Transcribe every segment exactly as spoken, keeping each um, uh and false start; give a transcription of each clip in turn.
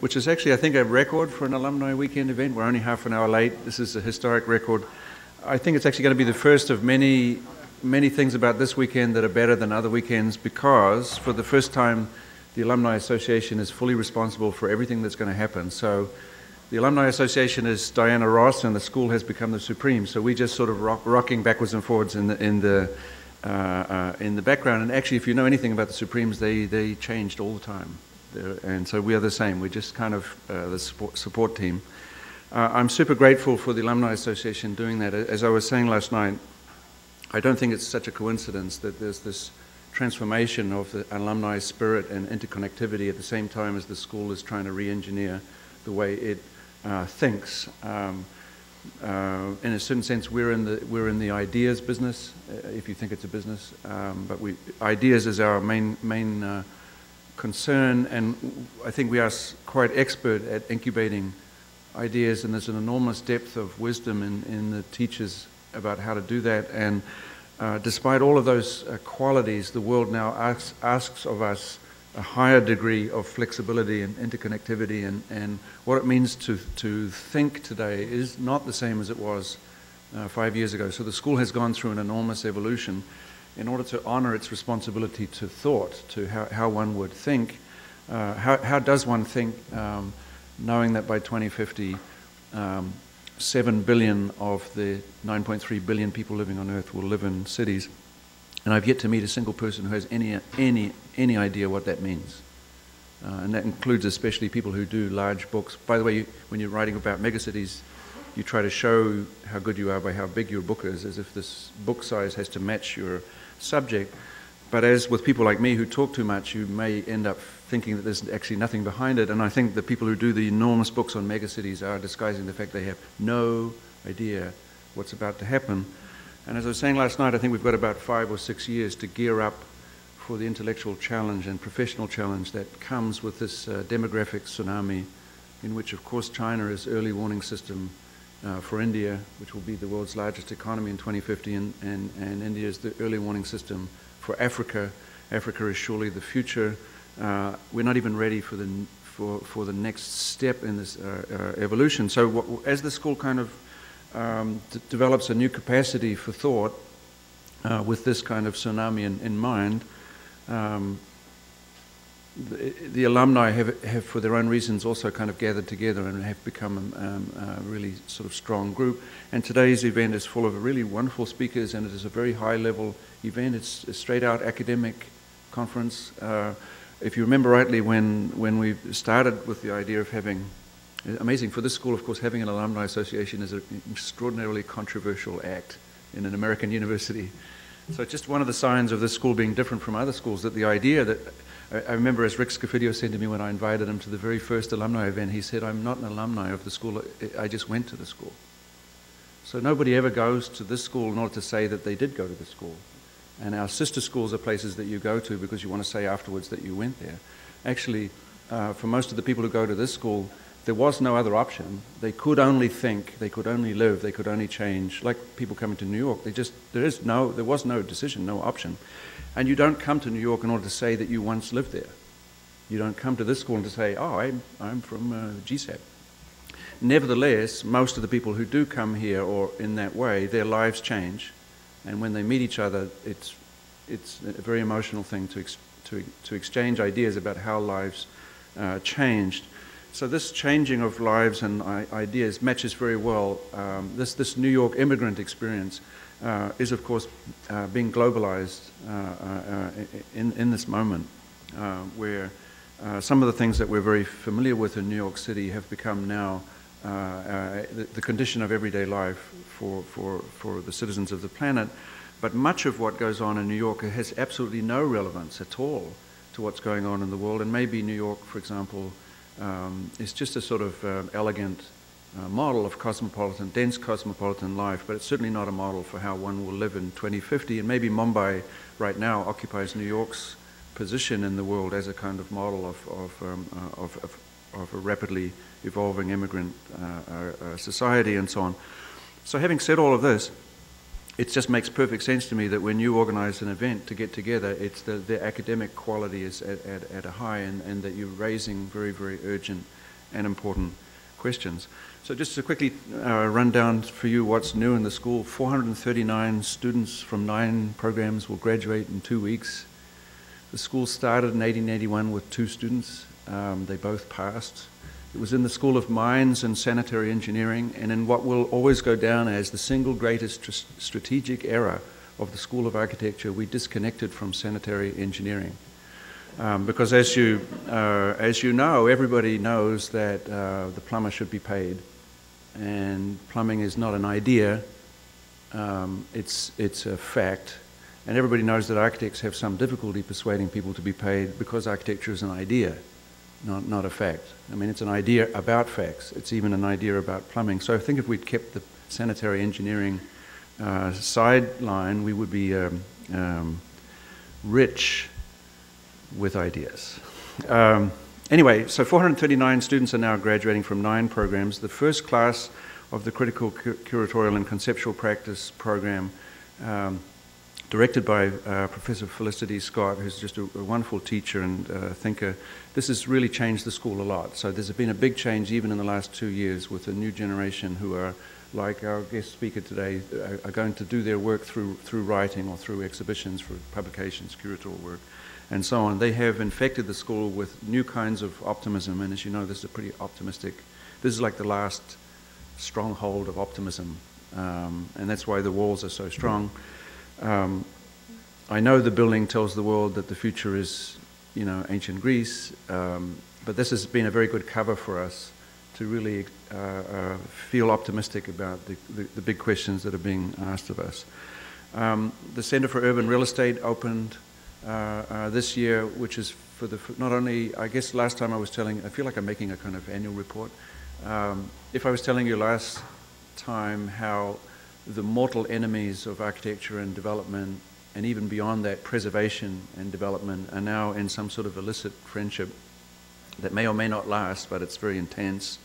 which is actually, I think, a record for an alumni weekend event. We're only half an hour late. This is a historic record. I think it's actually going to be the first of many, many things about this weekend that are better than other weekends, because for the first time, the Alumni Association is fully responsible for everything that's going to happen. So the Alumni Association is Diana Ross, and the school has become the Supremes. So we just sort of rock, rocking backwards and forwards in the, in the Uh, uh, in the background. And actually, if you know anything about the Supremes, they, they changed all the time. They're, and so we are the same. We're just kind of uh, the support, support team. Uh, I'm super grateful for the Alumni Association doing that. As I was saying last night, I don't think it's such a coincidence that there's this transformation of the alumni spirit and interconnectivity at the same time as the school is trying to re-engineer the way it uh, thinks. Um, Uh, in a certain sense, we're in the we're in the ideas business, uh, if you think it's a business. Um, but we ideas is our main main uh, concern, and I think we are quite expert at incubating ideas. And there's an enormous depth of wisdom in in the teachers about how to do that. And uh, despite all of those uh, qualities, the world now asks asks of us a higher degree of flexibility and interconnectivity, and, and what it means to, to think today is not the same as it was uh, five years ago. So the school has gone through an enormous evolution in order to honor its responsibility to thought, to how, how one would think. Uh, how, how does one think, um, knowing that by twenty fifty, um, seven billion of the nine point three billion people living on Earth will live in cities? And I've yet to meet a single person who has any, any, any idea what that means. Uh, and that includes especially people who do large books. By the way, you, when you're writing about megacities, you try to show how good you are by how big your book is, as if this book size has to match your subject. But as with people like me who talk too much, you may end up thinking that there's actually nothing behind it. And I think the people who do the enormous books on megacities are disguising the fact they have no idea what's about to happen. And as I was saying last night, I think we've got about five or six years to gear up for the intellectual challenge and professional challenge that comes with this uh, demographic tsunami, in which, of course, China is early warning system uh, for India, which will be the world's largest economy in twenty fifty, and, and, and India is the early warning system for Africa. Africa is surely the future. Uh, we're not even ready for the, for, for the next step in this uh, uh, evolution. So w as the school kind of Um, d develops a new capacity for thought uh, with this kind of tsunami in, in mind. Um, the, the alumni have, have, for their own reasons, also kind of gathered together and have become um, a really sort of strong group. And today's event is full of really wonderful speakers, and it is a very high-level event. It's a straight-out academic conference. Uh, if you remember rightly, when, when we started with the idea of having amazing. For this school, of course, having an alumni association is an extraordinarily controversial act in an American university. So it's just one of the signs of this school being different from other schools, that the idea that, I, I remember as Rick Scofidio said to me when I invited him to the very first alumni event, he said, "I'm not an alumni of the school, I just went to the school." So nobody ever goes to this school in order to say that they did go to the school. And our sister schools are places that you go to because you want to say afterwards that you went there. Actually, uh, for most of the people who go to this school, there was no other option. They could only think, they could only live, they could only change. Like people coming to New York, they just, there is no, there was no decision, no option. And you don't come to New York in order to say that you once lived there. You don't come to this school to say, "Oh, I'm, I'm from uh, G S A P. Nevertheless, most of the people who do come here or in that way, their lives change. And when they meet each other, it's, it's a very emotional thing to, ex to, to exchange ideas about how lives uh, changed. So this changing of lives and ideas matches very well. Um, this, this New York immigrant experience uh, is, of course, uh, being globalized uh, uh, in, in this moment, uh, where uh, some of the things that we're very familiar with in New York City have become now uh, uh, the, the condition of everyday life for, for, for the citizens of the planet. But much of what goes on in New York has absolutely no relevance at all to what's going on in the world. And maybe New York, for example, Um, it's just a sort of uh, elegant uh, model of cosmopolitan, dense cosmopolitan life, but it's certainly not a model for how one will live in twenty fifty. And maybe Mumbai right now occupies New York's position in the world as a kind of model of, of, um, uh, of, of, of a rapidly evolving immigrant uh, uh, society and so on. So having said all of this, it just makes perfect sense to me that when you organize an event to get together, it's the, the academic quality is at, at, at a high, and, and that you're raising very, very urgent and important questions. So just to quickly uh, run down for you what's new in the school, four hundred thirty-nine students from nine programs will graduate in two weeks. The school started in eighteen eighty-one with two students. Um, they both passed. It was in the School of Mines and Sanitary Engineering, and in what will always go down as the single greatest tr strategic error of the School of Architecture, we disconnected from sanitary engineering. Um, because as you, uh, as you know, everybody knows that uh, the plumber should be paid, and plumbing is not an idea, um, it's, it's a fact. And everybody knows that architects have some difficulty persuading people to be paid because architecture is an idea, not, not a fact. I mean, it's an idea about facts. It's even an idea about plumbing. So I think if we'd kept the sanitary engineering uh, sideline, we would be um, um, rich with ideas. Um, anyway, so four hundred thirty-nine students are now graduating from nine programs. The first class of the Critical Cur Curatorial and Conceptual Practice program, um, directed by uh, Professor Felicity Scott, who's just a, a wonderful teacher and uh, thinker. This has really changed the school a lot. So there's been a big change even in the last two years with a new generation who are, like our guest speaker today, are, are going to do their work through, through writing or through exhibitions, through publications, curatorial work, and so on. They have infected the school with new kinds of optimism, and as you know, this is a pretty optimistic, this is like the last stronghold of optimism, um, and that's why the walls are so strong. Um, I know the building tells the world that the future is, you know, ancient Greece, um, but this has been a very good cover for us to really uh, uh, feel optimistic about the, the, the big questions that are being asked of us. Um, the Center for Urban Real Estate opened uh, uh, this year, which is for the, not only, I guess last time I was telling, I feel like I'm making a kind of annual report. Um, if I was telling you last time how the mortal enemies of architecture and development, and even beyond that, preservation and development, are now in some sort of illicit friendship that may or may not last, but it's very intense,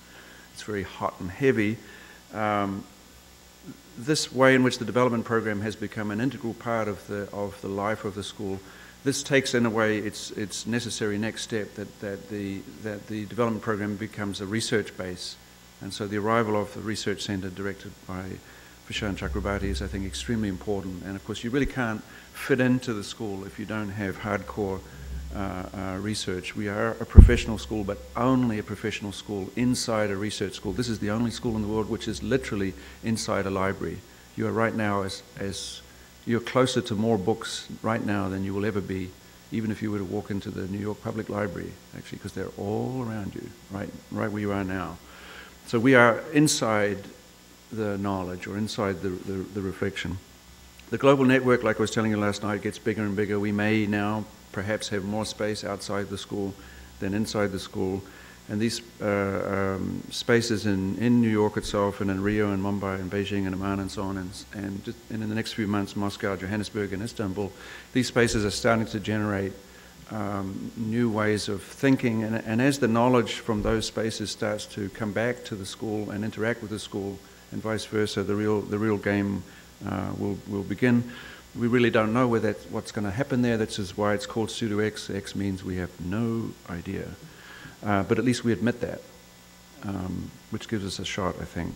it's very hot and heavy. Um, this way in which the development program has become an integral part of the, of the life of the school, this takes in a way its, its necessary next step that, that, the, that the development program becomes a research base. And so the arrival of the research center directed by and Chakrabarti is, I think, extremely important. And of course, you really can't fit into the school if you don't have hardcore uh, uh, research. We are a professional school, but only a professional school inside a research school. This is the only school in the world which is literally inside a library. You are right now as, as you're closer to more books right now than you will ever be, even if you were to walk into the New York Public Library, actually, because they're all around you, right, right where you are now. So we are inside the knowledge, or inside the, the, the reflection. The global network, like I was telling you last night, gets bigger and bigger. We may now perhaps have more space outside the school than inside the school. And these uh, um, spaces in, in New York itself, and in Rio and Mumbai and Beijing and Amman and so on, and, and, just, and in the next few months, Moscow, Johannesburg and Istanbul, these spaces are starting to generate um, new ways of thinking. And, and as the knowledge from those spaces starts to come back to the school and interact with the school, and vice versa, the real the real game uh, will will begin. We really don't know where that what's going to happen there. This is why it's called Pseudo X. X means we have no idea, uh, but at least we admit that, um, which gives us a shot, I think.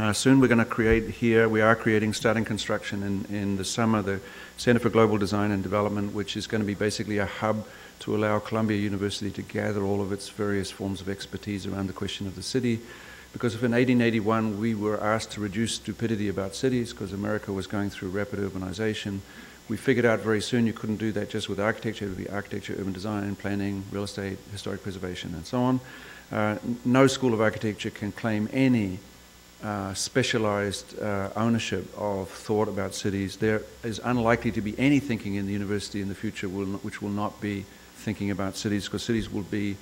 Uh, soon we're going to create here. We are creating, starting construction in in the summer, the Center for Global Design and Development, which is going to be basically a hub to allow Columbia University to gather all of its various forms of expertise around the question of the city. Because if in eighteen eighty-one we were asked to reduce stupidity about cities because America was going through rapid urbanization, we figured out very soon you couldn't do that just with architecture. It would be architecture, urban design, planning, real estate, historic preservation, and so on. Uh, no school of architecture can claim any uh, specialized uh, ownership of thought about cities. There is unlikely to be any thinking in the university in the future will, which will not be thinking about cities, because cities will be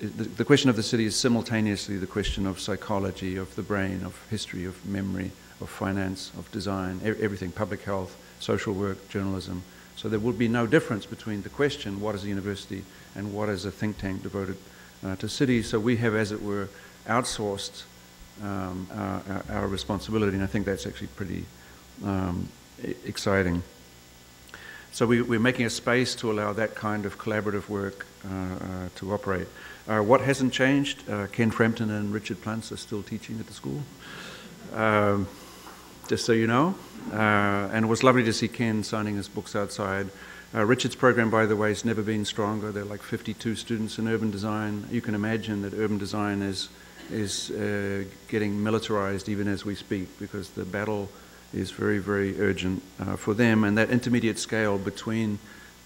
the question of the city is simultaneously the question of psychology, of the brain, of history, of memory, of finance, of design, everything, public health, social work, journalism. So there will be no difference between the question, what is a university, and what is a think tank devoted uh, to cities. So we have, as it were, outsourced um, our, our responsibility, and I think that's actually pretty um, exciting. So we, we're making a space to allow that kind of collaborative work uh, uh, to operate. Uh, what hasn't changed? Uh, Ken Frampton and Richard Plantz are still teaching at the school, um, just so you know. Uh, and it was lovely to see Ken signing his books outside. Uh, Richard's program, by the way, has never been stronger. There are like fifty-two students in urban design. You can imagine that urban design is, is uh, getting militarized even as we speak, because the battle is very, very urgent uh, for them. And that intermediate scale between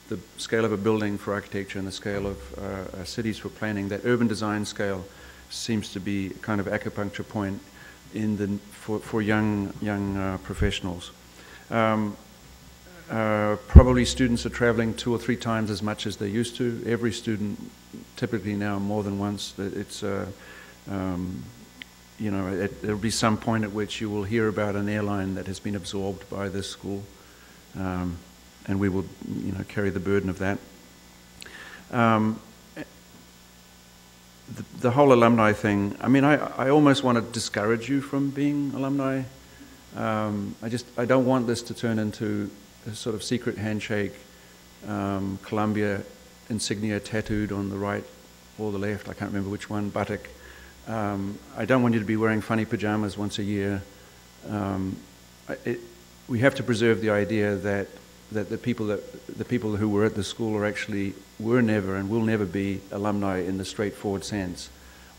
the scale of a building for architecture and the scale of uh, cities for planning, that urban design scale seems to be kind of acupuncture point in the, for, for young, young uh, professionals. Um, uh, probably students are traveling two or three times as much as they used to. Every student typically now more than once. It's uh, um, you know, it, there'll be some point at which you will hear about an airline that has been absorbed by this school, um, and we will, you know, carry the burden of that. Um, the, the whole alumni thing, I mean, I, I almost want to discourage you from being alumni. Um, I just, I don't want this to turn into a sort of secret handshake, um, Columbia insignia tattooed on the right or the left, I can't remember which one, buttock. Um, I don't want you to be wearing funny pajamas once a year. Um, it, we have to preserve the idea that that the people that the people who were at the school are actually were never and will never be alumni in the straightforward sense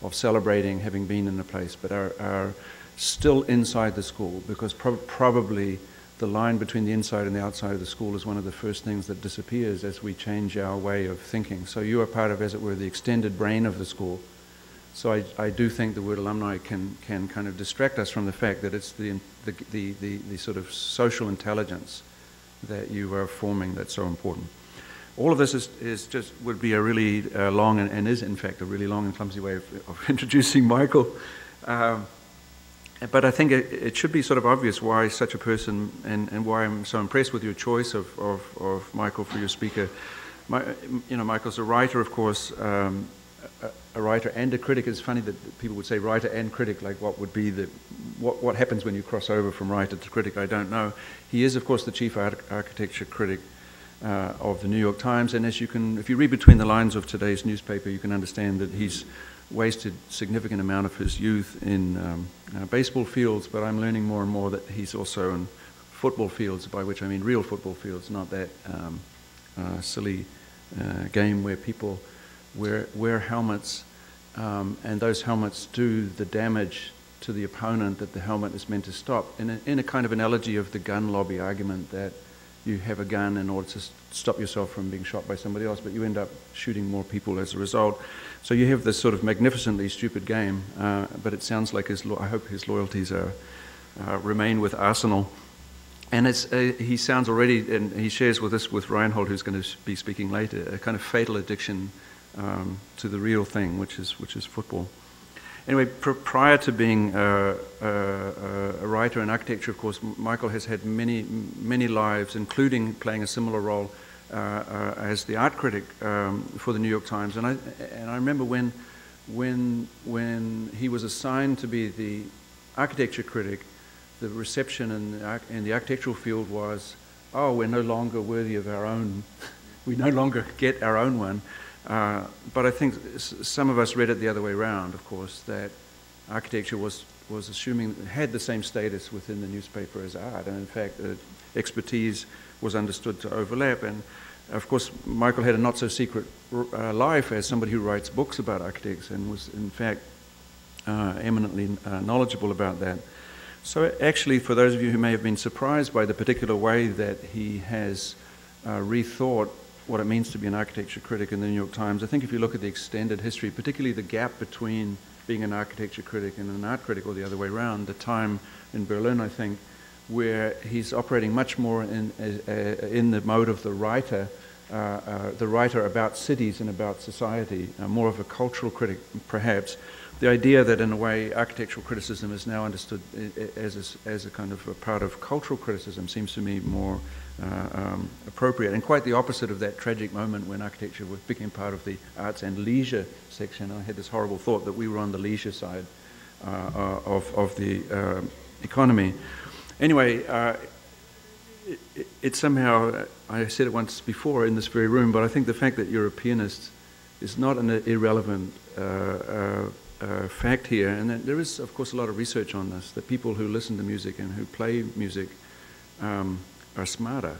of celebrating having been in the place, but are, are still inside the school, because pro probably the line between the inside and the outside of the school is one of the first things that disappears as we change our way of thinking. So you are part of, as it were, the extended brain of the school. So I, I do think the word alumni can, can kind of distract us from the fact that it's the, the, the, the, the sort of social intelligence that you are forming that's so important. All of this is, is just would be a really uh, long and, and is in fact a really long and clumsy way of, of introducing Michael. Um, but I think it, it should be sort of obvious why such a person and, and why I'm so impressed with your choice of, of, of Michael for your speaker. My, you know, Michael's a writer, of course. Um, A, a writer and a critic. It's funny that people would say writer and critic, like what would be the, what, what happens when you cross over from writer to critic, I don't know. He is, of course, the chief art, architecture critic uh, of the New York Times, and as you can, if you read between the lines of today's newspaper, you can understand that he's wasted significant amount of his youth in um, uh, baseball fields, but I'm learning more and more that he's also in football fields, by which I mean real football fields, not that um, uh, silly uh, game where people Wear, wear helmets, um, and those helmets do the damage to the opponent that the helmet is meant to stop. In a, in a kind of analogy of the gun lobby argument that you have a gun in order to stop yourself from being shot by somebody else, but you end up shooting more people as a result. So you have this sort of magnificently stupid game, uh, but it sounds like his, lo I hope his loyalties are, uh, remain with Arsenal. And it's, uh, he sounds already, and he shares with us, with Reinhold, who's going to be speaking later, a kind of fatal addiction Um, to the real thing, which is which is football. Anyway, pr prior to being uh, uh, a writer in architecture, of course, Michael has had many many lives, including playing a similar role uh, uh, as the art critic um, for the New York Times. And I and I remember when when when he was assigned to be the architecture critic, the reception in the, in the architectural field was, "Oh, we're no longer worthy of our own. We no longer get our own one." Uh, but I think some of us read it the other way around, of course, that architecture was, was assuming, had the same status within the newspaper as art, and in fact, uh, expertise was understood to overlap. And of course, Michael had a not-so-secret uh, life as somebody who writes books about architects and was, in fact, uh, eminently uh, knowledgeable about that. So actually, for those of you who may have been surprised by the particular way that he has uh, rethought what it means to be an architecture critic in the New York Times, I think if you look at the extended history, particularly the gap between being an architecture critic and an art critic, or the other way around, the time in Berlin, I think, where he's operating much more in, uh, in the mode of the writer, uh, uh, the writer about cities and about society, uh, more of a cultural critic, perhaps. The idea that, in a way, architectural criticism is now understood as a, as a kind of a part of cultural criticism seems to me more Uh, um, appropriate, and quite the opposite of that tragic moment when architecture became part of the arts and leisure section. I had this horrible thought that we were on the leisure side uh, of, of the uh, economy. Anyway, uh, it, it, it somehow, I said it once before in this very room, but I think the fact that you're a pianist is not an irrelevant uh, uh, uh, fact here. And that there is, of course, a lot of research on this, that people who listen to music and who play music um, are smarter.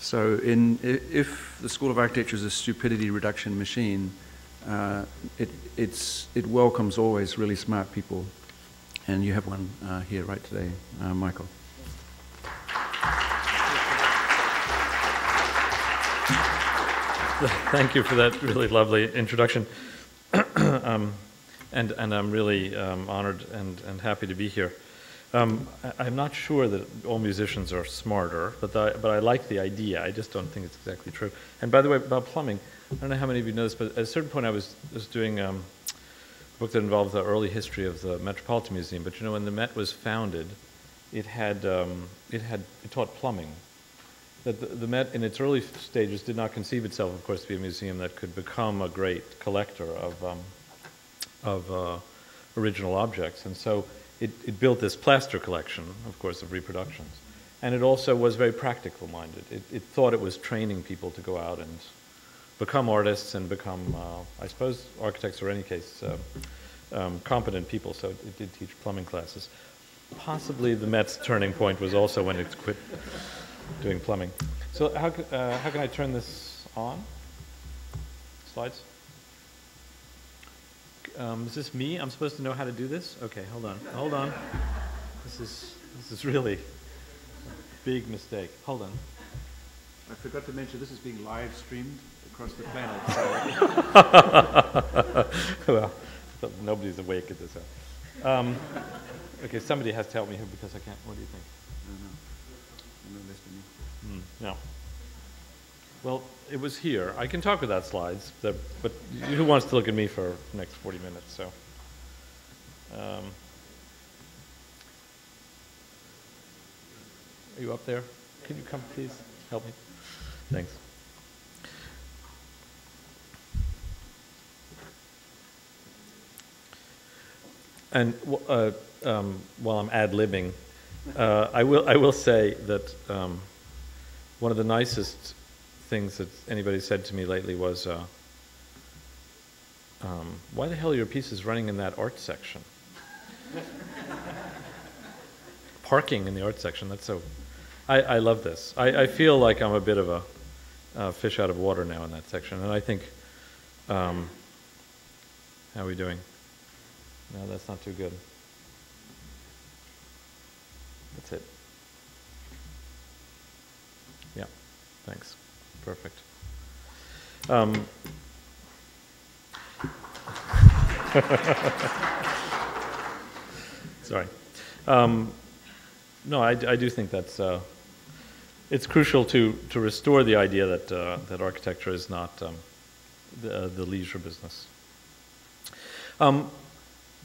So in, if the School of Architecture is a stupidity reduction machine, uh, it, it's, it welcomes always really smart people. And you have one uh, here right today, uh, Michael. Thank you for that really lovely introduction. um, and, and I'm really um, honored and, and happy to be here. Um, I, I'm not sure that all musicians are smarter, but, the, but I like the idea. I just don't think it's exactly true. And by the way, about plumbing, I don't know how many of you know this, but at a certain point I was, was doing um, a book that involved the early history of the Metropolitan Museum. But you know, when the Met was founded, it had, um, it had it taught plumbing. That the, the Met, in its early stages, did not conceive itself, of course, to be a museum that could become a great collector of, um, of uh, original objects. And so it, it built this plaster collection, of course, of reproductions. And it also was very practical-minded. It, it thought it was training people to go out and become artists and become, uh, I suppose, architects, or in any case, uh, um, competent people. So it, it did teach plumbing classes. Possibly the Met's turning point was also when it quit doing plumbing. So how, uh, how can I turn this on? Slides? Um, is this me? I'm supposed to know how to do this? Okay, hold on, hold on. This is, this is really a big mistake. Hold on. I forgot to mention this is being live streamed across the planet. So. Well, nobody's awake at this hour. Um, okay, somebody has to help me here because I can't, what do you think? No, no. Mm, no. Well, it was here. I can talk without slides, but who wants to look at me for the next forty minutes? So, um, are you up there? Can you come, please? Help me. Thanks. And uh, um, while I'm ad-libbing, Uh, I will. I will say that um, one of the nicest things that anybody said to me lately was, uh, um, "Why the hell are your pieces running in that art section? Parking in the art section. That's so." I, I love this. I, I feel like I'm a bit of a uh, fish out of water now in that section, and I think. Um, how are we doing? No, that's not too good. That's it. Yeah, thanks. Perfect. Um, sorry. Um, no, I, I do think that's uh, it's crucial to to restore the idea that uh, that architecture is not um, the, uh, the leisure business. Um,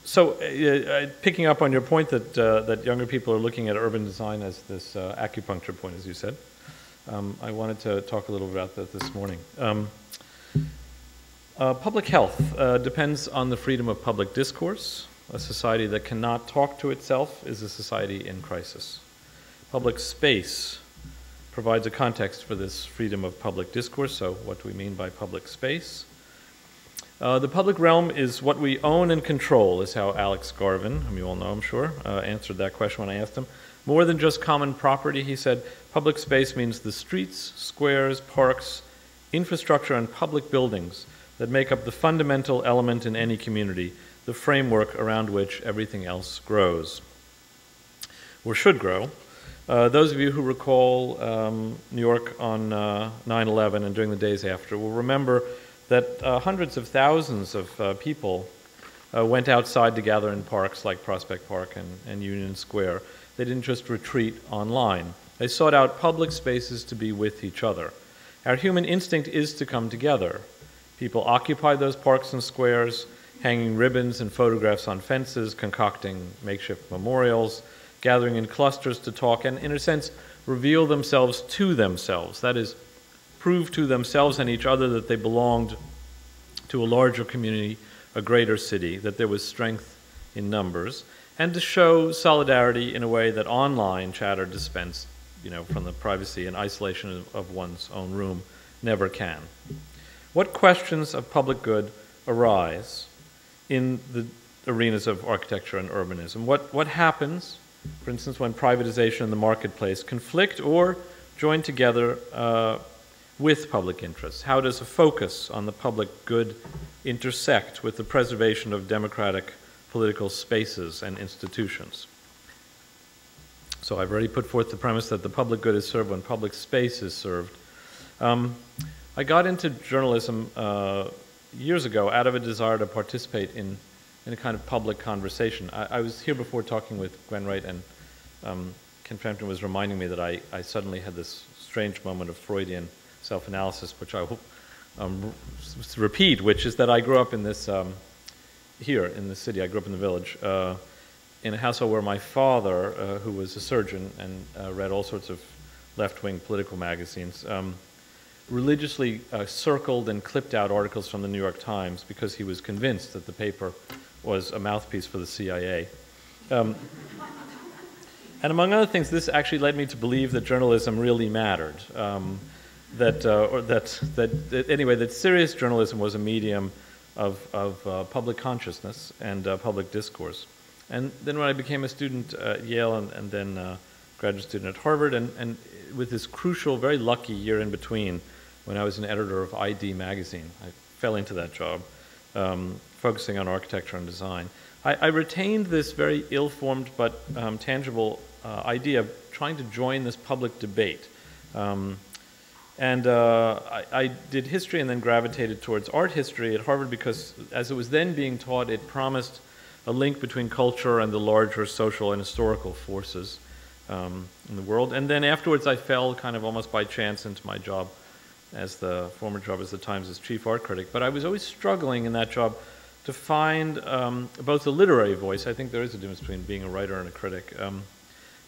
So, uh, uh, picking up on your point that uh, that younger people are looking at urban design as this uh, acupuncture point, as you said, um, I wanted to talk a little about that this morning. Um, uh, public health uh, depends on the freedom of public discourse. A society that cannot talk to itself is a society in crisis. Public space provides a context for this freedom of public discourse. So, what do we mean by public space? Uh, the public realm is what we own and control, is how Alex Garvin, whom you all know, I'm sure, uh, answered that question when I asked him. More than just common property, he said, public space means the streets, squares, parks, infrastructure, and public buildings that make up the fundamental element in any community, the framework around which everything else grows, or should grow. Uh, those of you who recall um, New York on uh, nine eleven and during the days after will remember that uh, hundreds of thousands of uh, people uh, went outside to gather in parks like Prospect Park and, and Union Square. They didn't just retreat online. They sought out public spaces to be with each other. Our human instinct is to come together. People occupy those parks and squares, hanging ribbons and photographs on fences, concocting makeshift memorials, gathering in clusters to talk and, in a sense, reveal themselves to themselves. That is, prove to themselves and each other that they belonged to a larger community, a greater city, that there was strength in numbers, and to show solidarity in a way that online chatter dispensed you know, from the privacy and isolation of, of one's own room never can. What questions of public good arise in the arenas of architecture and urbanism? What, what happens, for instance, when privatization and the marketplace conflict or join together uh, with public interests? How does a focus on the public good intersect with the preservation of democratic political spaces and institutions? So I've already put forth the premise that the public good is served when public space is served. Um, I got into journalism uh, years ago out of a desire to participate in, in a kind of public conversation. I, I was here before talking with Gwen Wright, and um, Ken Frampton was reminding me that I, I suddenly had this strange moment of Freudian self-analysis, which I will um, repeat, which is that I grew up in this, um, here in the city, I grew up in the village, uh, in a household where my father, uh, who was a surgeon and uh, read all sorts of left-wing political magazines, um, religiously uh, circled and clipped out articles from the New York Times because he was convinced that the paper was a mouthpiece for the C I A. Um, and among other things, this actually led me to believe that journalism really mattered. Um, that, uh, or that, that, that, anyway, that serious journalism was a medium of, of uh, public consciousness and uh, public discourse. And then when I became a student at Yale and, and then uh, graduate student at Harvard, and, and with this crucial, very lucky year in between when I was an editor of I D magazine, I fell into that job, um, focusing on architecture and design. I, I retained this very ill-formed but um, tangible uh, idea of trying to join this public debate. Um, and uh, I, I did history and then gravitated towards art history at Harvard because as it was then being taught, it promised a link between culture and the larger social and historical forces Um, in the world. And then afterwards I fell kind of almost by chance into my job as the former job as the Times' chief art critic. But I was always struggling in that job to find um, both a literary voice, I think there is a difference between being a writer and a critic, um,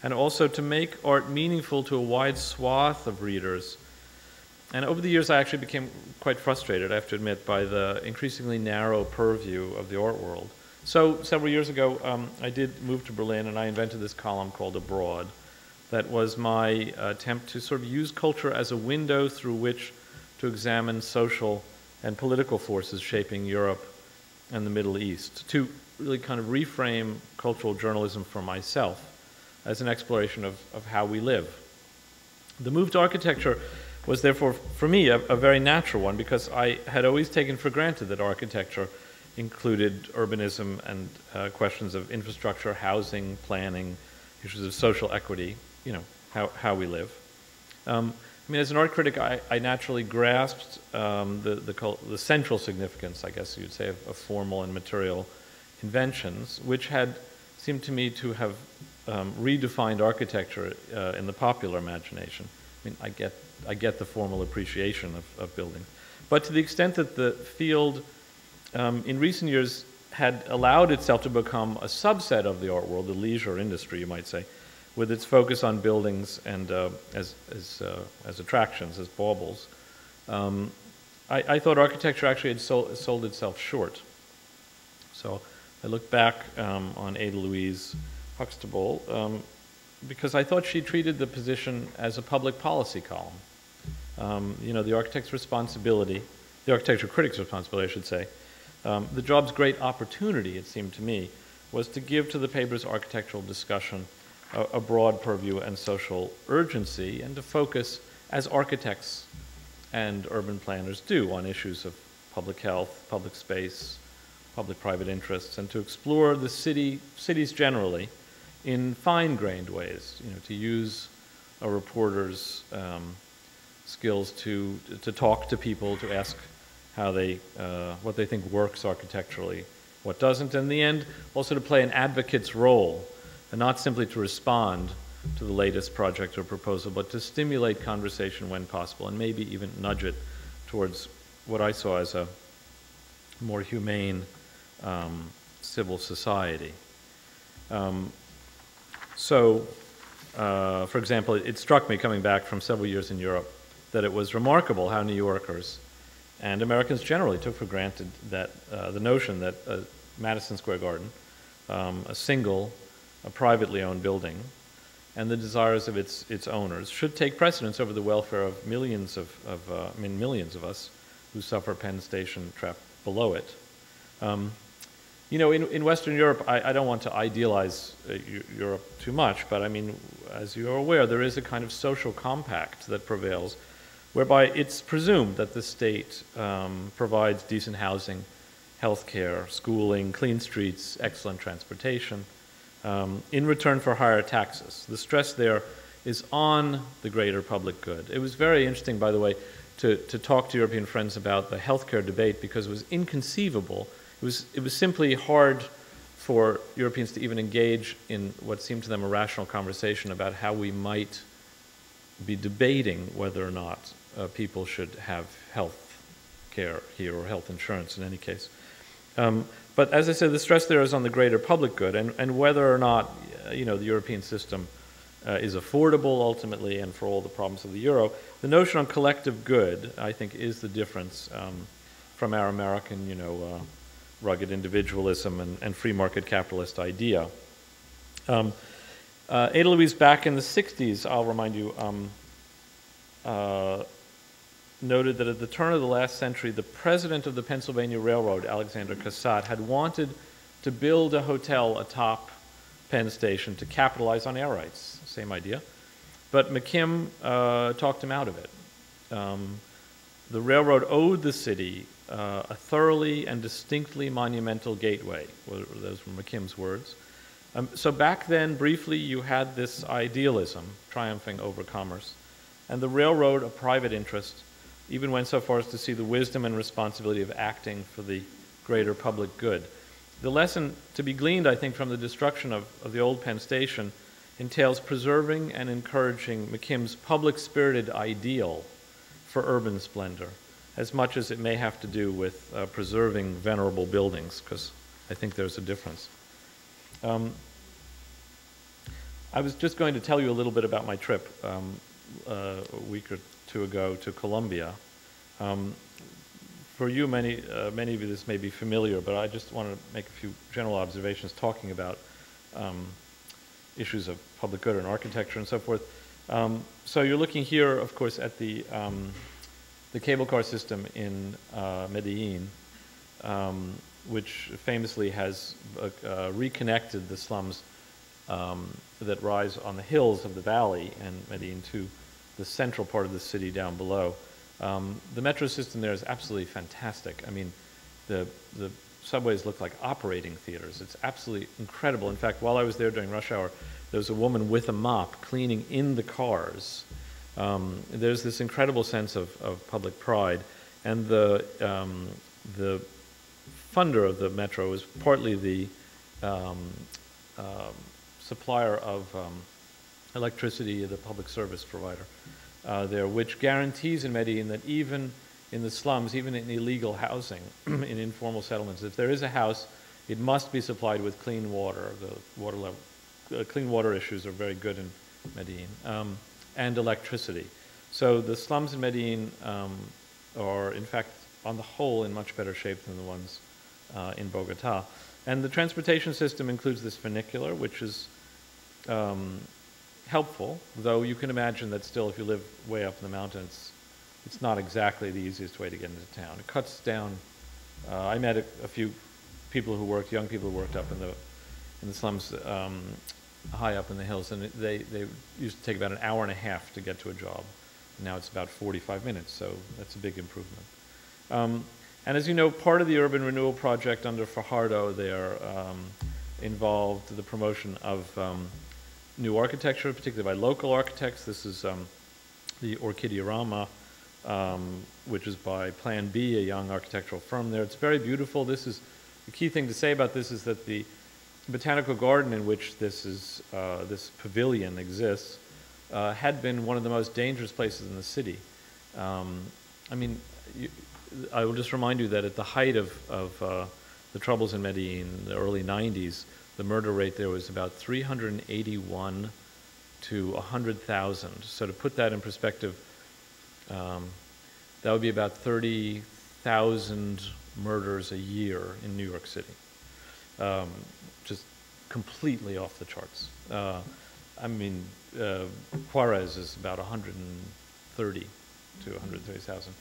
and also to make art meaningful to a wide swath of readers. And over the years I actually became quite frustrated, I have to admit, by the increasingly narrow purview of the art world. So several years ago, um, I did move to Berlin, and I invented this column called Abroad. That was my uh, attempt to sort of use culture as a window through which to examine social and political forces shaping Europe and the Middle East, to really kind of reframe cultural journalism for myself as an exploration of, of how we live. The move to architecture was therefore, for me, a, a very natural one, because I had always taken for granted that architecture included urbanism and uh, questions of infrastructure, housing, planning, issues of social equity, you know, how, how we live. Um, I mean, as an art critic, I, I naturally grasped um, the, the, the central significance, I guess you'd say, of, of formal and material inventions, which had seemed to me to have um, redefined architecture uh, in the popular imagination. I mean, I get, I get the formal appreciation of, of building. But to the extent that the field Um, in recent years had allowed itself to become a subset of the art world, the leisure industry, you might say, with its focus on buildings and uh, as, as, uh, as attractions, as baubles. Um, I, I thought architecture actually had sold, sold itself short. So I looked back um, on Ada Louise Huxtable um, because I thought she treated the position as a public policy column. Um, you know, the architect's responsibility, the architecture critic's responsibility, I should say, Um, the job's great opportunity, it seemed to me, was to give to the paper's architectural discussion a, a broad purview and social urgency, and to focus, as architects and urban planners do, on issues of public health, public space, public-private interests, and to explore the city, cities generally in fine-grained ways, you know, to use a reporter's um, skills to, to talk to people, to ask how they, uh, what they think works architecturally, what doesn't, and in the end, also to play an advocate's role, and not simply to respond to the latest project or proposal, but to stimulate conversation when possible, and maybe even nudge it towards what I saw as a more humane um, civil society. Um, so, uh, for example, it, it struck me, coming back from several years in Europe, that it was remarkable how New Yorkers and Americans generally took for granted that uh, the notion that uh, Madison Square Garden, um, a single, a privately owned building, and the desires of its, its owners should take precedence over the welfare of millions of, of uh, I mean, millions of us who suffer Penn Station trapped below it. Um, you know, in, in Western Europe, I, I don't want to idealize uh, Europe too much, but I mean, as you are aware, there is a kind of social compact that prevails, whereby it's presumed that the state um, provides decent housing, healthcare, schooling, clean streets, excellent transportation, um, in return for higher taxes. The stress there is on the greater public good. It was very interesting, by the way, to, to talk to European friends about the healthcare debate, because it was inconceivable. It was, it was simply hard for Europeans to even engage in what seemed to them a rational conversation about how we might be debating whether or not uh, people should have health care here, or health insurance in any case. Um, but as I said, the stress there is on the greater public good, and, and whether or not you know, the European system uh, is affordable ultimately, and for all the problems of the euro. The notion on collective good, I think, is the difference um, from our American, you know, uh, rugged individualism and, and free market capitalist idea. Um, Uh, Ada Louise, back in the sixties, I'll remind you, um, uh, noted that at the turn of the last century, the president of the Pennsylvania Railroad, Alexander Cassatt, had wanted to build a hotel atop Penn Station to capitalize on air rights. Same idea. But McKim uh, talked him out of it. Um, the railroad owed the city uh, a thoroughly and distinctly monumental gateway. Well, those were McKim's words. Um, so back then, briefly, you had this idealism triumphing over commerce, and the railroad, a private interest, even went so far as to see the wisdom and responsibility of acting for the greater public good. The lesson to be gleaned, I think, from the destruction of, of the old Penn Station entails preserving and encouraging McKim's public-spirited ideal for urban splendor, as much as it may have to do with uh, preserving venerable buildings, because I think there's a difference. Um, I was just going to tell you a little bit about my trip um, uh, a week or two ago to Colombia. Um, for you, many, uh, many of you, this may be familiar, but I just want to make a few general observations talking about um, issues of public good and architecture and so forth. Um, so you're looking here, of course, at the, um, the cable car system in uh, Medellin, um, which famously has uh, uh, reconnected the slums um, that rise on the hills of the valley and Medellin to the central part of the city down below. Um, the metro system there is absolutely fantastic. I mean, the, the subways look like operating theaters. It's absolutely incredible. In fact, while I was there during rush hour, there was a woman with a mop cleaning in the cars. Um, there's this incredible sense of, of public pride, and the, um, the funder of the metro is partly the um, uh, supplier of um, electricity, the public service provider uh, there, which guarantees in Medellin that even in the slums, even in illegal housing, in informal settlements, if there is a house, it must be supplied with clean water. The water level, uh, clean water issues are very good in Medellin, um, and electricity. So the slums in Medellin um, are, in fact, on the whole, in much better shape than the ones Uh, in Bogota. And the transportation system includes this funicular, which is um, helpful, though you can imagine that still, if you live way up in the mountains, it's not exactly the easiest way to get into town. It cuts down. Uh, I met a, a few people who worked, young people who worked up in the in the slums, um, high up in the hills, and they, they used to take about an hour and a half to get to a job. Now it's about forty-five minutes, so that's a big improvement. Um, And as you know, part of the urban renewal project under Fajardo there um, involved the promotion of um, new architecture, particularly by local architects. This is um, the Orchidiorama, um, which is by Plan B, a young architectural firm there. It's very beautiful. This is the key thing to say about this is that the botanical garden in which this is uh, this pavilion exists uh, had been one of the most dangerous places in the city. Um, I mean. You, I will just remind you that at the height of, of uh, the troubles in Medellin in the early nineties, the murder rate there was about three hundred eighty-one to one hundred thousand. So to put that in perspective, um, that would be about thirty thousand murders a year in New York City. Um, just completely off the charts. Uh, I mean, uh, Juarez is about one hundred thirty to one hundred thirty thousand,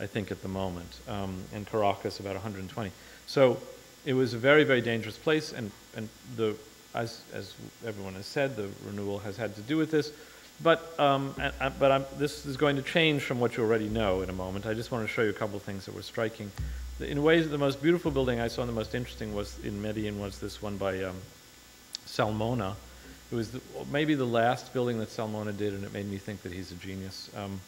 I think, at the moment, um, and Caracas about one hundred twenty. So it was a very, very dangerous place, and, and the, as, as everyone has said, the renewal has had to do with this. But, um, and, uh, but I'm, this is going to change from what you already know in a moment. I just want to show you a couple of things that were striking. In ways, the most beautiful building I saw and the most interesting was in Medellin was this one by um, Salmona. It was the, maybe the last building that Salmona did, and it made me think that he's a genius. Um,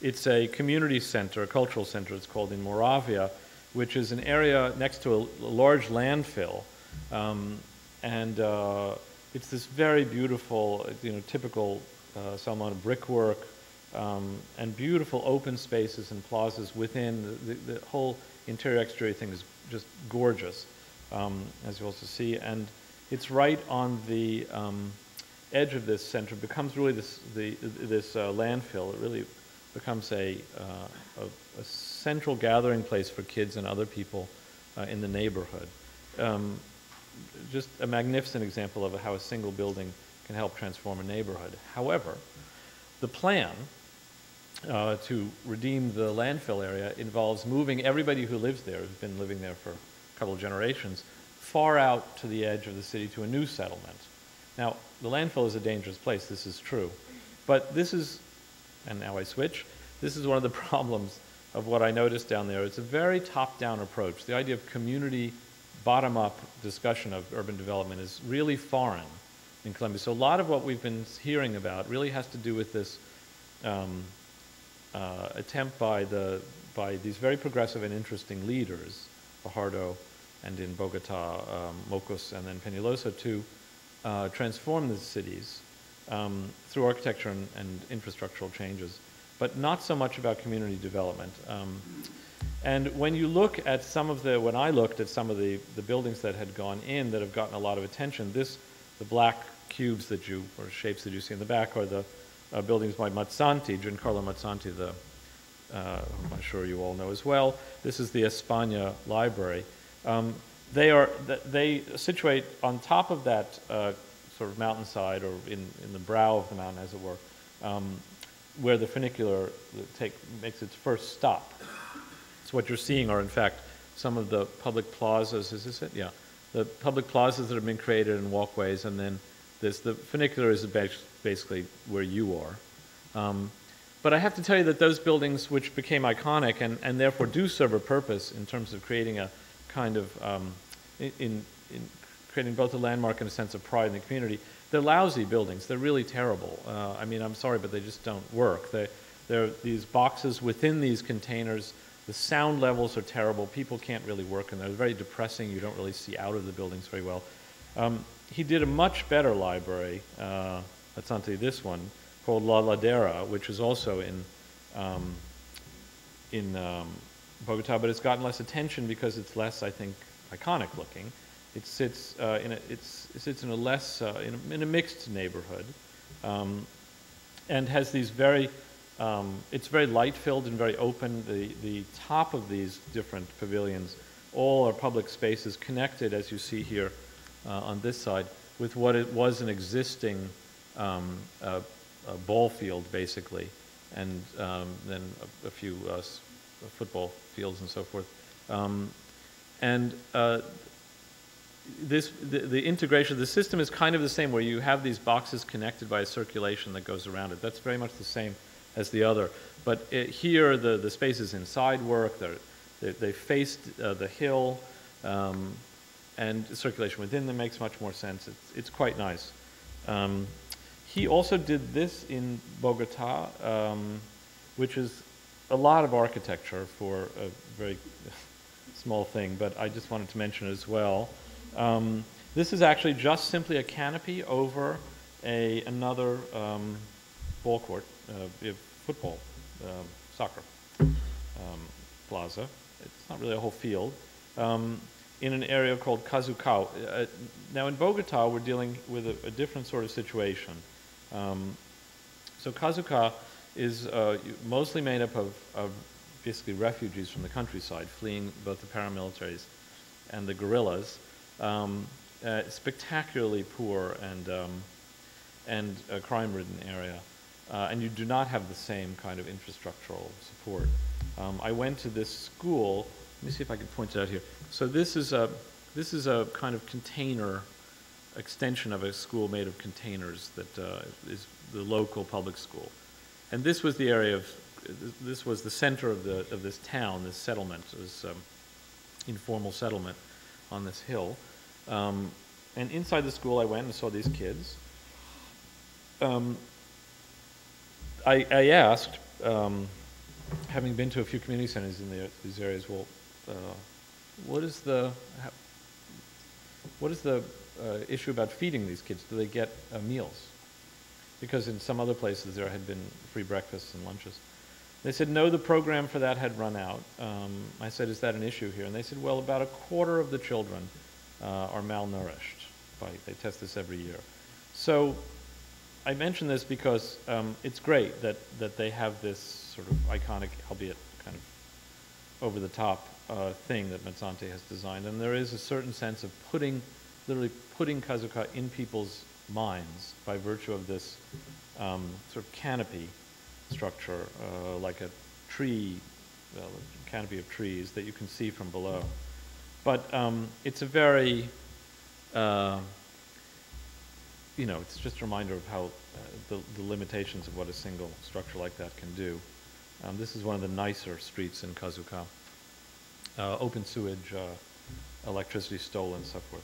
it's a community center, a cultural center, it's called, in Moravia, which is an area next to a, a large landfill. Um, and uh, it's this very beautiful, you know, typical uh, Salmona brickwork, um, and beautiful open spaces and plazas within. The, the, the whole interior exterior thing is just gorgeous, um, as you also see. And it's right on the um, edge of this center. It becomes really this, the, this uh, landfill. It really becomes a, uh, a, a central gathering place for kids and other people uh, in the neighborhood. Um, just a magnificent example of how a single building can help transform a neighborhood. However, the plan uh, to redeem the landfill area involves moving everybody who lives there, who's been living there for a couple of generations, far out to the edge of the city to a new settlement. Now, the landfill is a dangerous place, this is true. But this is, and now I switch, this is one of the problems of what I noticed down there. It's a very top-down approach. The idea of community, bottom-up discussion of urban development is really foreign in Colombia. So a lot of what we've been hearing about really has to do with this um, uh, attempt by, the, by these very progressive and interesting leaders, Fajardo, and in Bogota, um, Mocus, and then Peñalosa, to uh, transform the cities um, through architecture and, and infrastructural changes, but not so much about community development. Um, and when you look at some of the, when I looked at some of the, the buildings that had gone in that have gotten a lot of attention, this, the black cubes that you, or shapes that you see in the back are the uh, buildings by Mazzanti, Giancarlo Mazzanti, the, uh, I'm sure you all know as well. This is the España Library. Um, they are they situate on top of that uh, sort of mountainside, or in, in the brow of the mountain, as it were, um, where the funicular take, makes its first stop. So what you're seeing are, in fact, some of the public plazas. Is this it? Yeah, the public plazas that have been created and walkways, and then this. The funicular is basically where you are. Um, But I have to tell you that those buildings, which became iconic and, and therefore do serve a purpose in terms of creating a kind of, um, in, in creating both a landmark and a sense of pride in the community, they're lousy buildings. They're really terrible. Uh, I mean, I'm sorry, but they just don't work. They, they're these boxes within these containers. The sound levels are terrible. People can't really work in there. They're very depressing. You don't really see out of the buildings very well. Um, he did a much better library, uh, let's not say this one, called La Ladera, which is also in, um, in, um, Bogota, but it's gotten less attention because it's less, I think, iconic looking. It sits uh, in a it's it sits in a less uh, in, a, in a mixed neighborhood, um, and has these very um, it's very light filled and very open. The the top of these different pavilions all are public spaces connected, as you see here uh, on this side, with what it was an existing um, uh, uh, ball field basically, and um, then a, a few uh, football fields and so forth, um, and uh, this the, the integration of the system is kind of the same, where you have these boxes connected by a circulation that goes around it. That's very much the same as the other, but it, here the the spaces inside work. They're, they they faced uh, the hill, um, and circulation within them makes much more sense. It's it's quite nice. Um, he also did this in Bogota, um, which is a lot of architecture for a very small thing, but I just wanted to mention it as well. Um, this is actually just simply a canopy over a, another um, ball court, uh, football, uh, soccer um, plaza. It's not really a whole field, um, in an area called Cazucá. Uh, now in Bogota, we're dealing with a, a different sort of situation. Um, so Cazucá is uh, mostly made up of, of basically refugees from the countryside, fleeing both the paramilitaries and the guerrillas. Um, uh, spectacularly poor and um, and a crime-ridden area, uh, and you do not have the same kind of infrastructural support. Um, I went to this school. Let me see if I can point it out here. So this is a this is a kind of container extension of a school made of containers that uh, is the local public school, and this was the area of this was the center of the of this town, this settlement, this um, informal settlement on this hill. Um, and inside the school, I went and saw these kids. Um, I, I asked, um, having been to a few community centers in the, these areas, well, uh, what is the how, what is the uh, issue about feeding these kids? Do they get uh, meals? Because in some other places there had been free breakfasts and lunches. They said, no, the program for that had run out. Um, I said, is that an issue here? And they said, well, about a quarter of the children uh, are malnourished. By, they test this every year. So I mention this because um, it's great that, that they have this sort of iconic, albeit kind of over-the-top uh, thing that Mazzanti has designed. And there is a certain sense of putting, literally putting Cazucá in people's minds by virtue of this um, sort of canopy structure, uh, like a tree, uh, a canopy of trees that you can see from below. But um, it's a very, uh, you know, it's just a reminder of how uh, the, the limitations of what a single structure like that can do. Um, this is one of the nicer streets in Cazucá. Uh, open sewage, uh, electricity stolen, and so forth.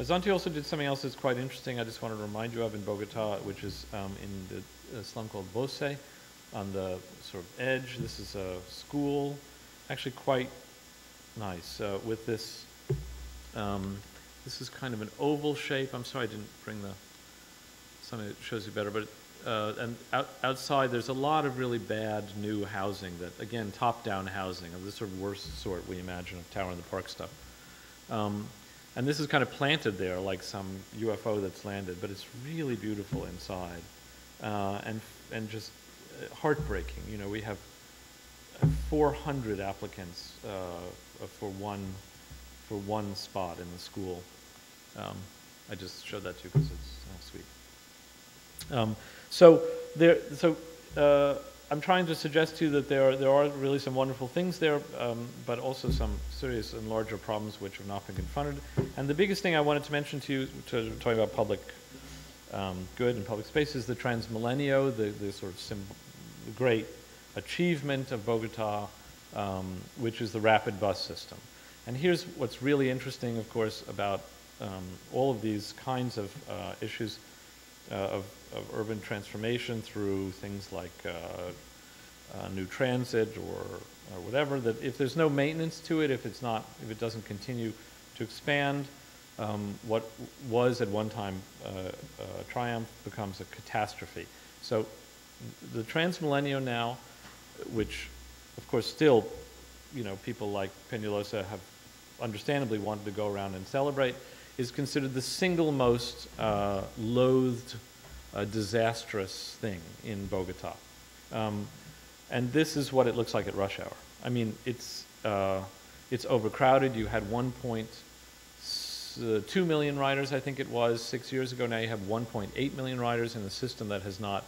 Mazzanti also did something else that's quite interesting I just wanted to remind you of in Bogotá, which is um, in the uh, slum called Bosse, on the sort of edge. This is a school, actually quite nice, uh, with this, um, this is kind of an oval shape. I'm sorry I didn't bring the, something that shows you better, but, uh, and out, outside there's a lot of really bad new housing that, again, top-down housing of the sort of worst sort we imagine of Tower in the Park stuff. Um, and this is kind of planted there like some U F O that's landed, but it's really beautiful inside, uh, and, and just heartbreaking. You know, we have four hundred applicants uh, for one for one spot in the school. Um, I just showed that to you because it's oh, sweet. Um, so there, so uh, I'm trying to suggest to you that there are, there are really some wonderful things there, um, but also some serious and larger problems which have not been confronted. And the biggest thing I wanted to mention to you, to talking about public um, good and public spaces, the TransMilenio, the, the sort of symbol, the great achievement of Bogotá, um, which is the rapid bus system. And here's what's really interesting, of course, about um, all of these kinds of uh, issues uh, of, of urban transformation through things like uh, uh, new transit or, or whatever, that if there's no maintenance to it, if it's not, if it doesn't continue to expand, um, what was at one time uh, a triumph becomes a catastrophe. So the TransMilenio now, which, of course, still, you know, people like Peñalosa have understandably wanted to go around and celebrate, is considered the single most uh, loathed, uh, disastrous thing in Bogotá. Um, and this is what it looks like at rush hour. I mean, it's, uh, it's overcrowded. You had one point two million riders, I think it was, six years ago. Now you have one point eight million riders in a system that has not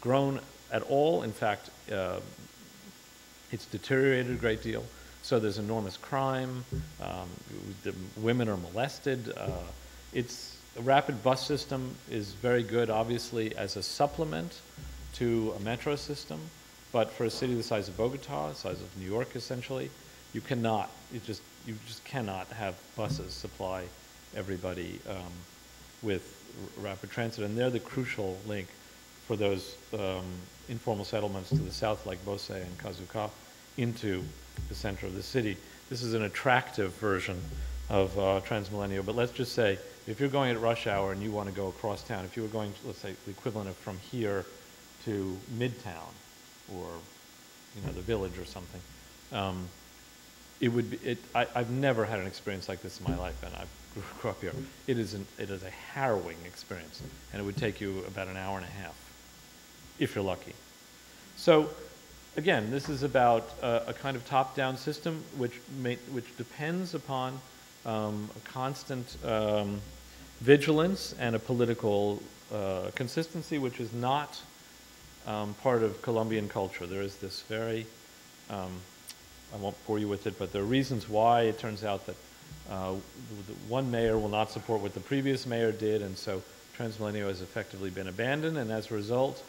grown at all. In fact, uh, it's deteriorated a great deal. So there's enormous crime. Um, the women are molested. Uh, it's a rapid bus system is very good, obviously, as a supplement to a metro system. But for a city the size of Bogotá, the size of New York, essentially, you cannot. You just you just cannot have buses supply everybody um, with rapid transit, and they're the crucial link for those um, informal settlements to the south, like Bosse and Cazucá, into the center of the city. This is an attractive version of uh, TransMilenio, but let's just say, if you're going at rush hour and you want to go across town, if you were going, let's say, the equivalent of from here to Midtown, or, you know, the Village or something, um, it would be, it, I, I've never had an experience like this in my life, and I've grew up here. It is, an, it is a harrowing experience, and it would take you about an hour and a half, if you're lucky. So again, this is about uh, a kind of top-down system which, may, which depends upon um, a constant um, vigilance and a political uh, consistency which is not um, part of Colombian culture. There is this very, um, I won't bore you with it, but there are reasons why it turns out that uh, one mayor will not support what the previous mayor did, and so TransMilenio has effectively been abandoned, and as a result,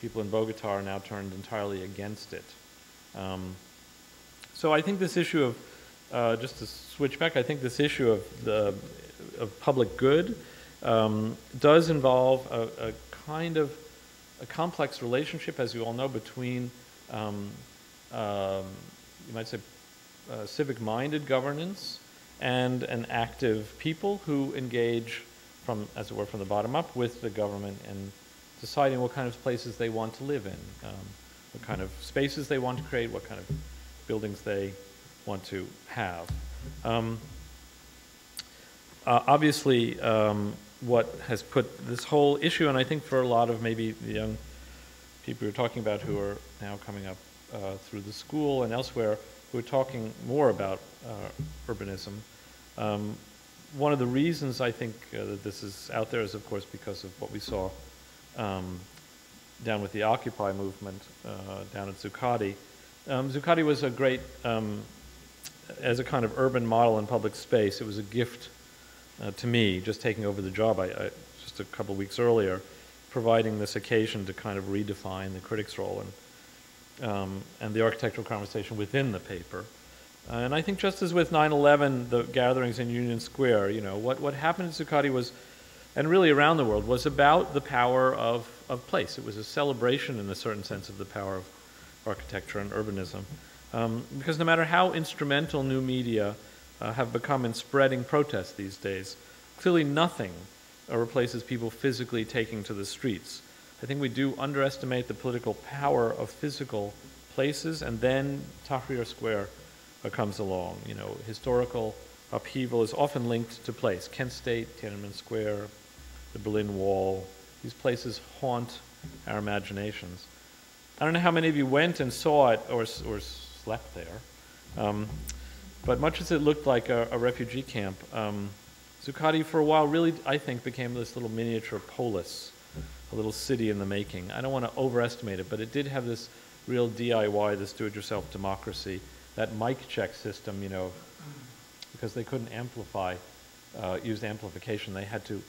people in Bogota are now turned entirely against it. Um, so I think this issue of, uh, just to switch back, I think this issue of, the, of public good um, does involve a, a kind of a complex relationship, as you all know, between, um, um, you might say, uh, civic-minded governance and an active people who engage from, as it were, from the bottom up with the government and deciding what kind of places they want to live in, um, what kind of spaces they want to create, what kind of buildings they want to have. Um, uh, obviously, um, what has put this whole issue, and I think for a lot of maybe the young people you're talking about who are now coming up uh, through the school and elsewhere, who are talking more about uh, urbanism, um, one of the reasons I think uh, that this is out there is, of course, because of what we saw Um, down with the Occupy movement, uh, down at Zuccotti. Um, Zuccotti was a great, um, as a kind of urban model in public space, it was a gift uh, to me, just taking over the job I, I, just a couple weeks earlier, providing this occasion to kind of redefine the critic's role and, um, and the architectural conversation within the paper. Uh, and I think just as with nine eleven, the gatherings in Union Square, you know, what, what happened at Zuccotti was, and really around the world, was about the power of, of place. It was a celebration in a certain sense of the power of architecture and urbanism. Um, because no matter how instrumental new media uh, have become in spreading protest these days, clearly nothing uh, replaces people physically taking to the streets. I think we do underestimate the political power of physical places, and then Tahrir Square uh, comes along, you know, historical upheaval is often linked to place. Kent State, Tiananmen Square, the Berlin Wall, these places haunt our imaginations. I don't know how many of you went and saw it or, or slept there, um, but much as it looked like a, a refugee camp, um, Zuccotti for a while really, I think, became this little miniature polis, a little city in the making. I don't want to overestimate it, but it did have this real D I Y, this do-it-yourself democracy, that mic check system, you know, because they couldn't amplify, uh, use amplification. They had to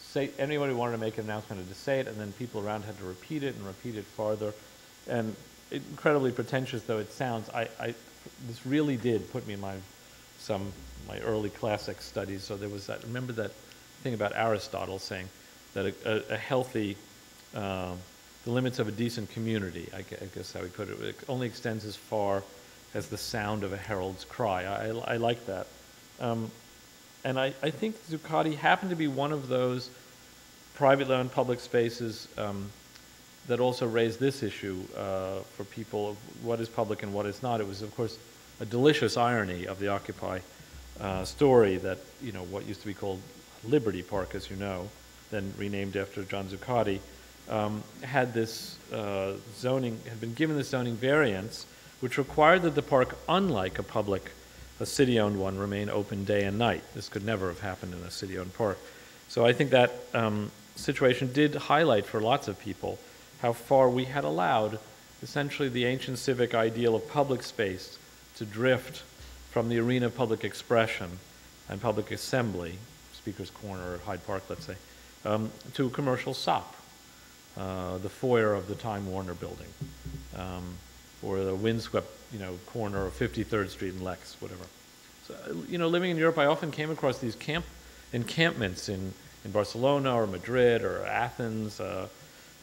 say, anyone who wanted to make an announcement had to say it, and then people around had to repeat it and repeat it farther. And incredibly pretentious though it sounds, I, I, this really did put me in my, some my early classic studies. So there was that, remember that thing about Aristotle saying that a, a, a healthy, uh, the limits of a decent community, I guess how he put it, it only extends as far as the sound of a herald's cry. I, I, I like that. Um, and I, I think Zuccotti happened to be one of those privately owned public spaces um, that also raised this issue uh, for people of what is public and what is not. It was, of course, a delicious irony of the Occupy uh, story that, you know, what used to be called Liberty Park, as you know, then renamed after John Zuccotti, um, had this uh, zoning, had been given this zoning variance, which required that the park, unlike a public a city-owned one, remain open day and night. This could never have happened in a city-owned park. So I think that um, situation did highlight for lots of people how far we had allowed essentially the ancient civic ideal of public space to drift from the arena of public expression and public assembly, Speaker's Corner or Hyde Park, let's say, um, to a commercial sop, uh, the foyer of the Time Warner building, um, or the windswept, you know, corner of fifty-third Street and Lex, whatever. So, you know, living in Europe, I often came across these camp encampments in, in Barcelona or Madrid or Athens, uh,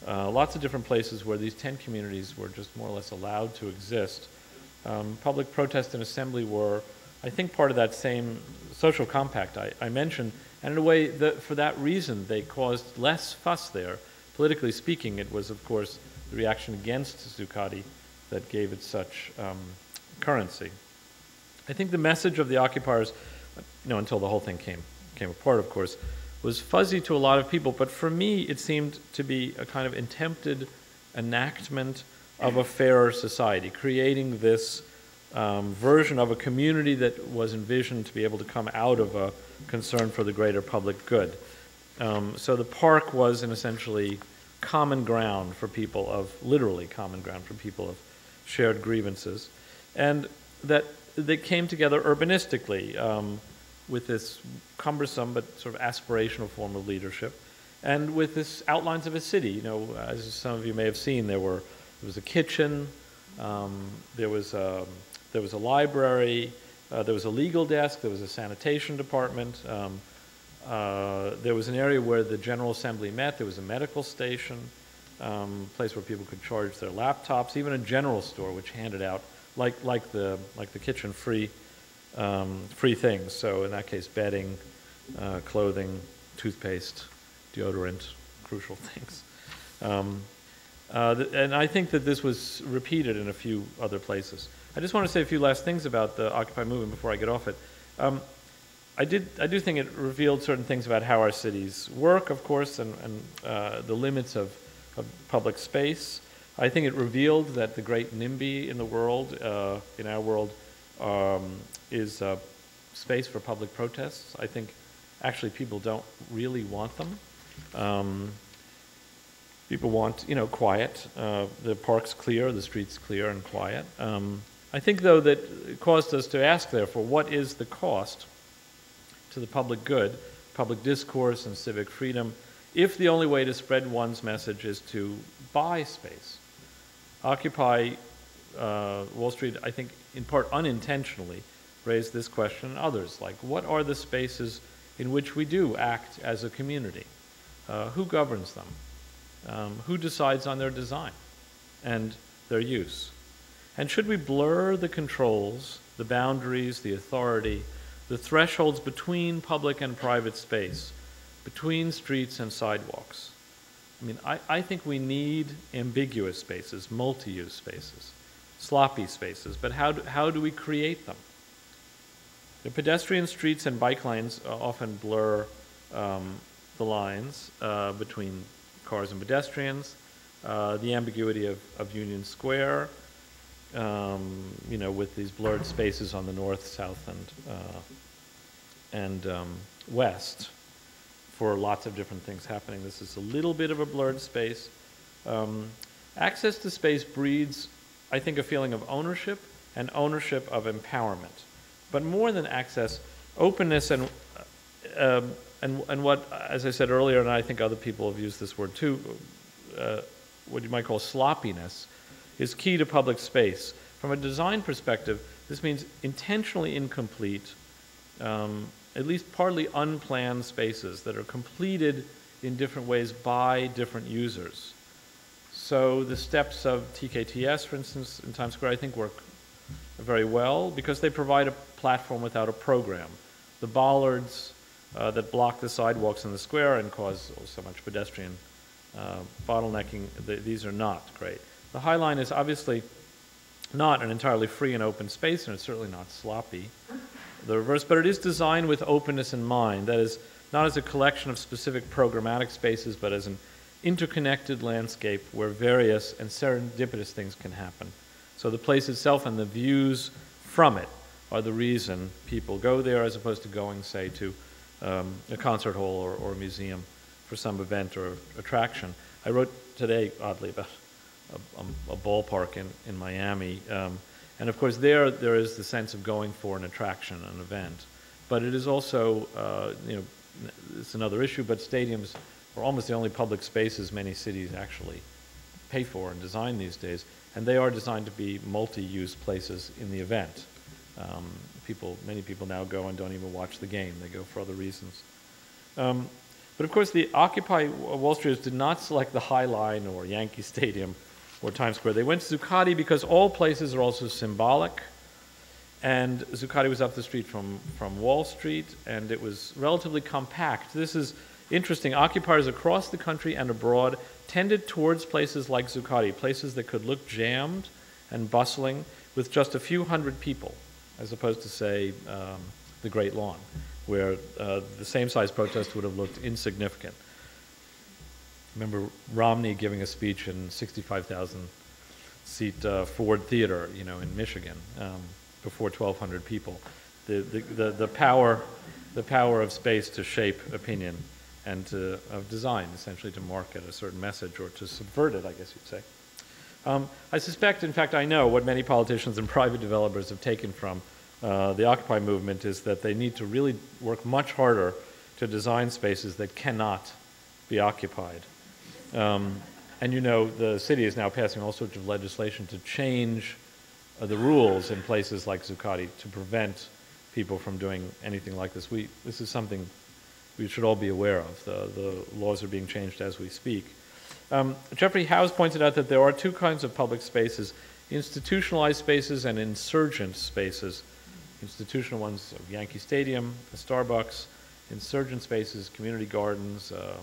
uh, lots of different places where these tent communities were just more or less allowed to exist. Um, public protest and assembly were, I think, part of that same social compact I, I mentioned, and in a way, the, for that reason, they caused less fuss there. Politically speaking, it was, of course, the reaction against Zuccotti that gave it such um, currency. I think the message of the occupiers, you know, until the whole thing came, came apart, of course, was fuzzy to a lot of people, but for me it seemed to be a kind of attempted enactment of a fairer society, creating this um, version of a community that was envisioned to be able to come out of a concern for the greater public good. Um, so the park was an essentially common ground for people of, literally common ground for people of shared grievances. And that they came together urbanistically um, with this cumbersome but sort of aspirational form of leadership, and with this outlines of a city. You know, as some of you may have seen, there were, there was a kitchen, um, there was a, there was a library, uh, there was a legal desk, there was a sanitation department, um, Uh, there was an area where the General Assembly met. There was a medical station, um, a place where people could charge their laptops, even a general store which handed out, like, like, the, like the kitchen, free, um, free things. So in that case, bedding, uh, clothing, toothpaste, deodorant, crucial things. Um, uh, th and I think that this was repeated in a few other places. I just want to say a few last things about the Occupy movement before I get off it. Um, I, did, I do think it revealed certain things about how our cities work, of course, and, and uh, the limits of, of public space. I think it revealed that the great NIMBY in the world, uh, in our world, um, is uh, space for public protests. I think actually people don't really want them. Um, people want, you know, quiet. Uh, the park's clear, the street's clear and quiet. Um, I think, though, that it caused us to ask, therefore, what is the cost to the public good, public discourse and civic freedom, if the only way to spread one's message is to buy space? Occupy uh, Wall Street, I think in part unintentionally, raised this question and others, like what are the spaces in which we do act as a community? Uh, who governs them? Um, who decides on their design and their use? And should we blur the controls, the boundaries, the authority, the thresholds between public and private space, between streets and sidewalks? I mean, I, I think we need ambiguous spaces, multi-use spaces, sloppy spaces, but how do, how do we create them? The pedestrian streets and bike lanes often blur um, the lines uh, between cars and pedestrians, uh, the ambiguity of, of Union Square, Um, you know, with these blurred spaces on the north, south, and uh, and um, west, for lots of different things happening. This is a little bit of a blurred space. Um, access to space breeds, I think, a feeling of ownership and ownership of empowerment. But more than access, openness and uh, and and what, as I said earlier, and I think other people have used this word too, uh, what you might call sloppiness, is key to public space. From a design perspective, this means intentionally incomplete, um, at least partly unplanned spaces that are completed in different ways by different users. So the steps of T K T S, for instance, in Times Square, I think work very well because they provide a platform without a program. The bollards uh, that block the sidewalks in the square and cause so much pedestrian uh, bottlenecking, th these are not great. The High Line is obviously not an entirely free and open space, and it's certainly not sloppy, the reverse, but it is designed with openness in mind. That is, not as a collection of specific programmatic spaces, but as an interconnected landscape where various and serendipitous things can happen. So the place itself and the views from it are the reason people go there, as opposed to going, say, to um, a concert hall or, or a museum for some event or attraction. I wrote today, oddly, about A, a ballpark in, in Miami. Um, and of course there, there is the sense of going for an attraction, an event. But it is also, uh, you know, it's another issue, but stadiums are almost the only public spaces many cities actually pay for and design these days. And they are designed to be multi-use places in the event. Um, people, many people now go and don't even watch the game. They go for other reasons. Um, but of course the Occupy Wall Streeters did not select the High Line or Yankee Stadium or Times Square. They went to Zuccotti because all places are also symbolic, and Zuccotti was up the street from, from Wall Street, and it was relatively compact. This is interesting. Occupiers across the country and abroad tended towards places like Zuccotti, places that could look jammed and bustling with just a few hundred people, as opposed to, say, um, the Great Lawn, where uh, the same size protest would have looked insignificant. Remember Romney giving a speech in sixty-five thousand seat uh, Ford Theater, you know, in Michigan, um, before twelve hundred people. The, the the the power, the power of space to shape opinion and to, of design, essentially to market a certain message or to subvert it, I guess you'd say. Um, I suspect, in fact, I know what many politicians and private developers have taken from uh, the Occupy movement is that they need to really work much harder to design spaces that cannot be occupied. Um, and you know, the city is now passing all sorts of legislation to change uh, the rules in places like Zuccotti to prevent people from doing anything like this. We, this is something we should all be aware of. The, the laws are being changed as we speak. Um, Jeffrey Howes pointed out that there are two kinds of public spaces, institutionalized spaces and insurgent spaces. Institutional ones, Yankee Stadium, a Starbucks, insurgent spaces, community gardens, uh,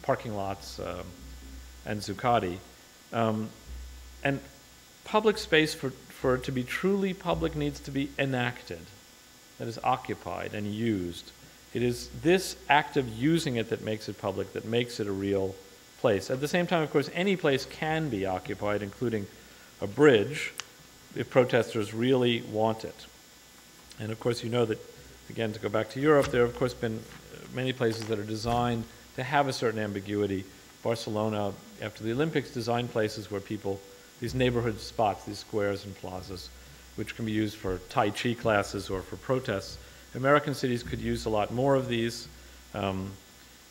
parking lots, um, and Zuccotti. Um, and public space, for, for it to be truly public, needs to be enacted, that is occupied and used. It is this act of using it that makes it public, that makes it a real place. At the same time, of course, any place can be occupied, including a bridge, if protesters really want it. And of course, you know that, again, to go back to Europe, there have, of course, been many places that are designed to have a certain ambiguity. Barcelona, after the Olympics, designed places where people, these neighborhood spots, these squares and plazas, which can be used for Tai Chi classes or for protests. American cities could use a lot more of these. Um,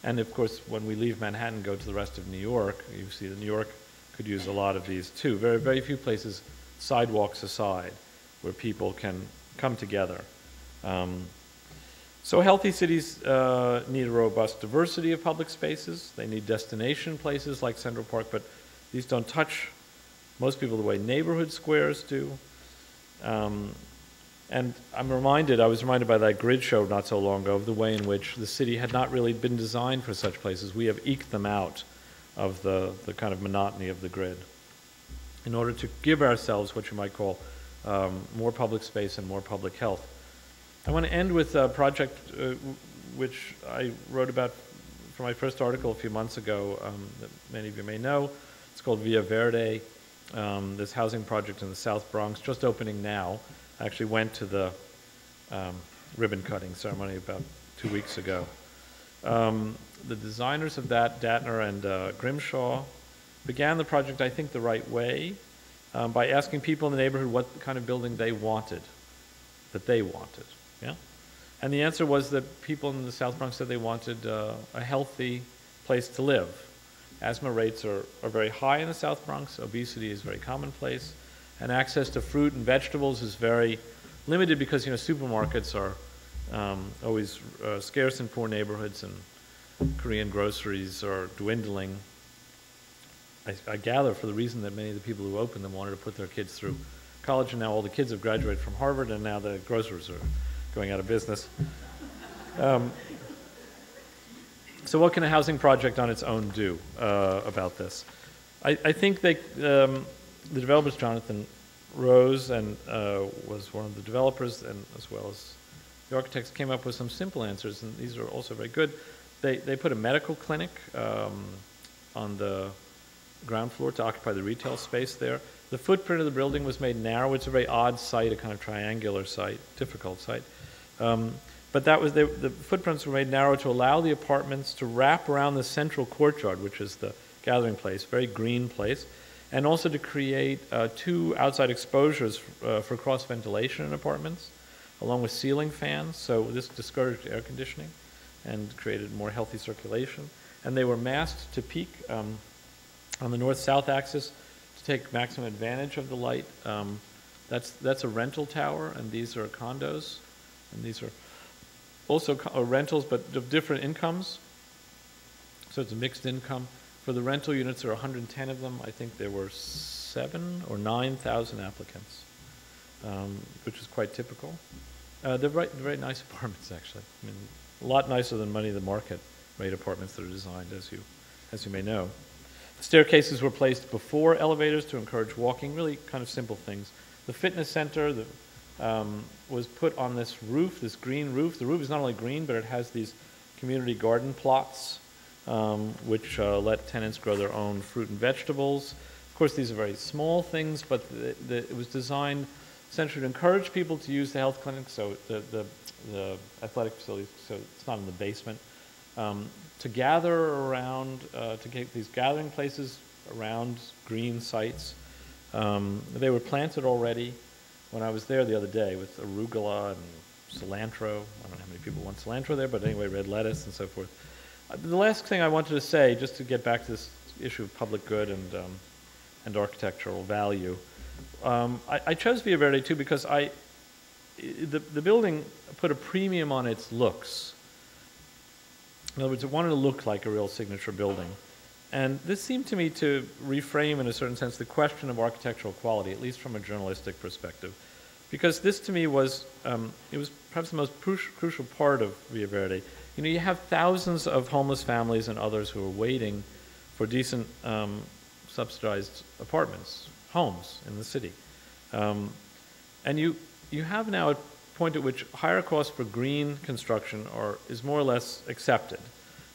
and of course, when we leave Manhattan, go to the rest of New York, you see that New York could use a lot of these too. Very, very few places, sidewalks aside, where people can come together. Um, so healthy cities uh, need a robust diversity of public spaces. They need destination places like Central Park, but these don't touch most people the way neighborhood squares do. Um, and I'm reminded, I was reminded by that grid show not so long ago of the way in which the city had not really been designed for such places. We have eked them out of the, the kind of monotony of the grid in order to give ourselves what you might call um, more public space and more public health. I want to end with a project uh, which I wrote about for my first article a few months ago um, that many of you may know. It's called Via Verde. Um, this housing project in the South Bronx, just opening now. I actually went to the um, ribbon cutting ceremony about two weeks ago. Um, the designers of that, Datner and uh, Grimshaw, began the project, I think, the right way um, by asking people in the neighborhood what kind of building they wanted, that they wanted, yeah? And the answer was that people in the South Bronx said they wanted uh, a healthy place to live. Asthma rates are, are very high in the South Bronx, obesity is very commonplace, and access to fruit and vegetables is very limited because, you know, supermarkets are um, always uh, scarce in poor neighborhoods and Korean groceries are dwindling. I, I gather for the reason that many of the people who opened them wanted to put their kids through college, and now all the kids have graduated from Harvard and now the grocers are going out of business. Um, So what can a housing project on its own do uh, about this? I, I think they, um, the developers, Jonathan Rose and uh, was one of the developers, and as well as the architects, came up with some simple answers, and these are also very good. They, they put a medical clinic um, on the ground floor to occupy the retail space there. The footprint of the building was made narrow. It's a very odd site, a kind of triangular site, difficult site. Um, But that was, the, the footprints were made narrow to allow the apartments to wrap around the central courtyard, which is the gathering place, very green place, and also to create uh, two outside exposures uh, for cross-ventilation in apartments, along with ceiling fans. So this discouraged air conditioning and created more healthy circulation. And they were masked to peak um, on the north-south axis to take maximum advantage of the light. Um, that's, that's a rental tower, and these are condos, and these are also rentals, but of different incomes. So it's a mixed income. For the rental units, there are one hundred ten of them. I think there were seven or nine thousand applicants, um, which is quite typical. Uh, they're very, very nice apartments, actually. I mean, a lot nicer than many of the market rate apartments that are designed, as you, as you may know. Staircases were placed before elevators to encourage walking, really kind of simple things. The fitness center, the Um, was put on this roof, this green roof. The roof is not only green, but it has these community garden plots um, which uh, let tenants grow their own fruit and vegetables. Of course, these are very small things, but the, the, it was designed essentially to encourage people to use the health clinic, so the, the, the athletic facilities, so it's not in the basement. um, to gather around, uh, to get these gathering places around green sites. Um, they were planted already when I was there the other day with arugula and cilantro. I don't know how many people want cilantro there, but anyway, red lettuce and so forth. Uh, the last thing I wanted to say, just to get back to this issue of public good and, um, and architectural value, um, I, I chose Via Verde too because I, the, the building put a premium on its looks. In other words, it wanted to look like a real signature building. And this seemed to me to reframe, in a certain sense, the question of architectural quality, at least from a journalistic perspective. Because this, to me, was, um, it was perhaps the most crucial part of Via Verde. You know, you have thousands of homeless families and others who are waiting for decent um, subsidized apartments, homes in the city. Um, and you, you have now a point at which higher costs for green construction are, is more or less accepted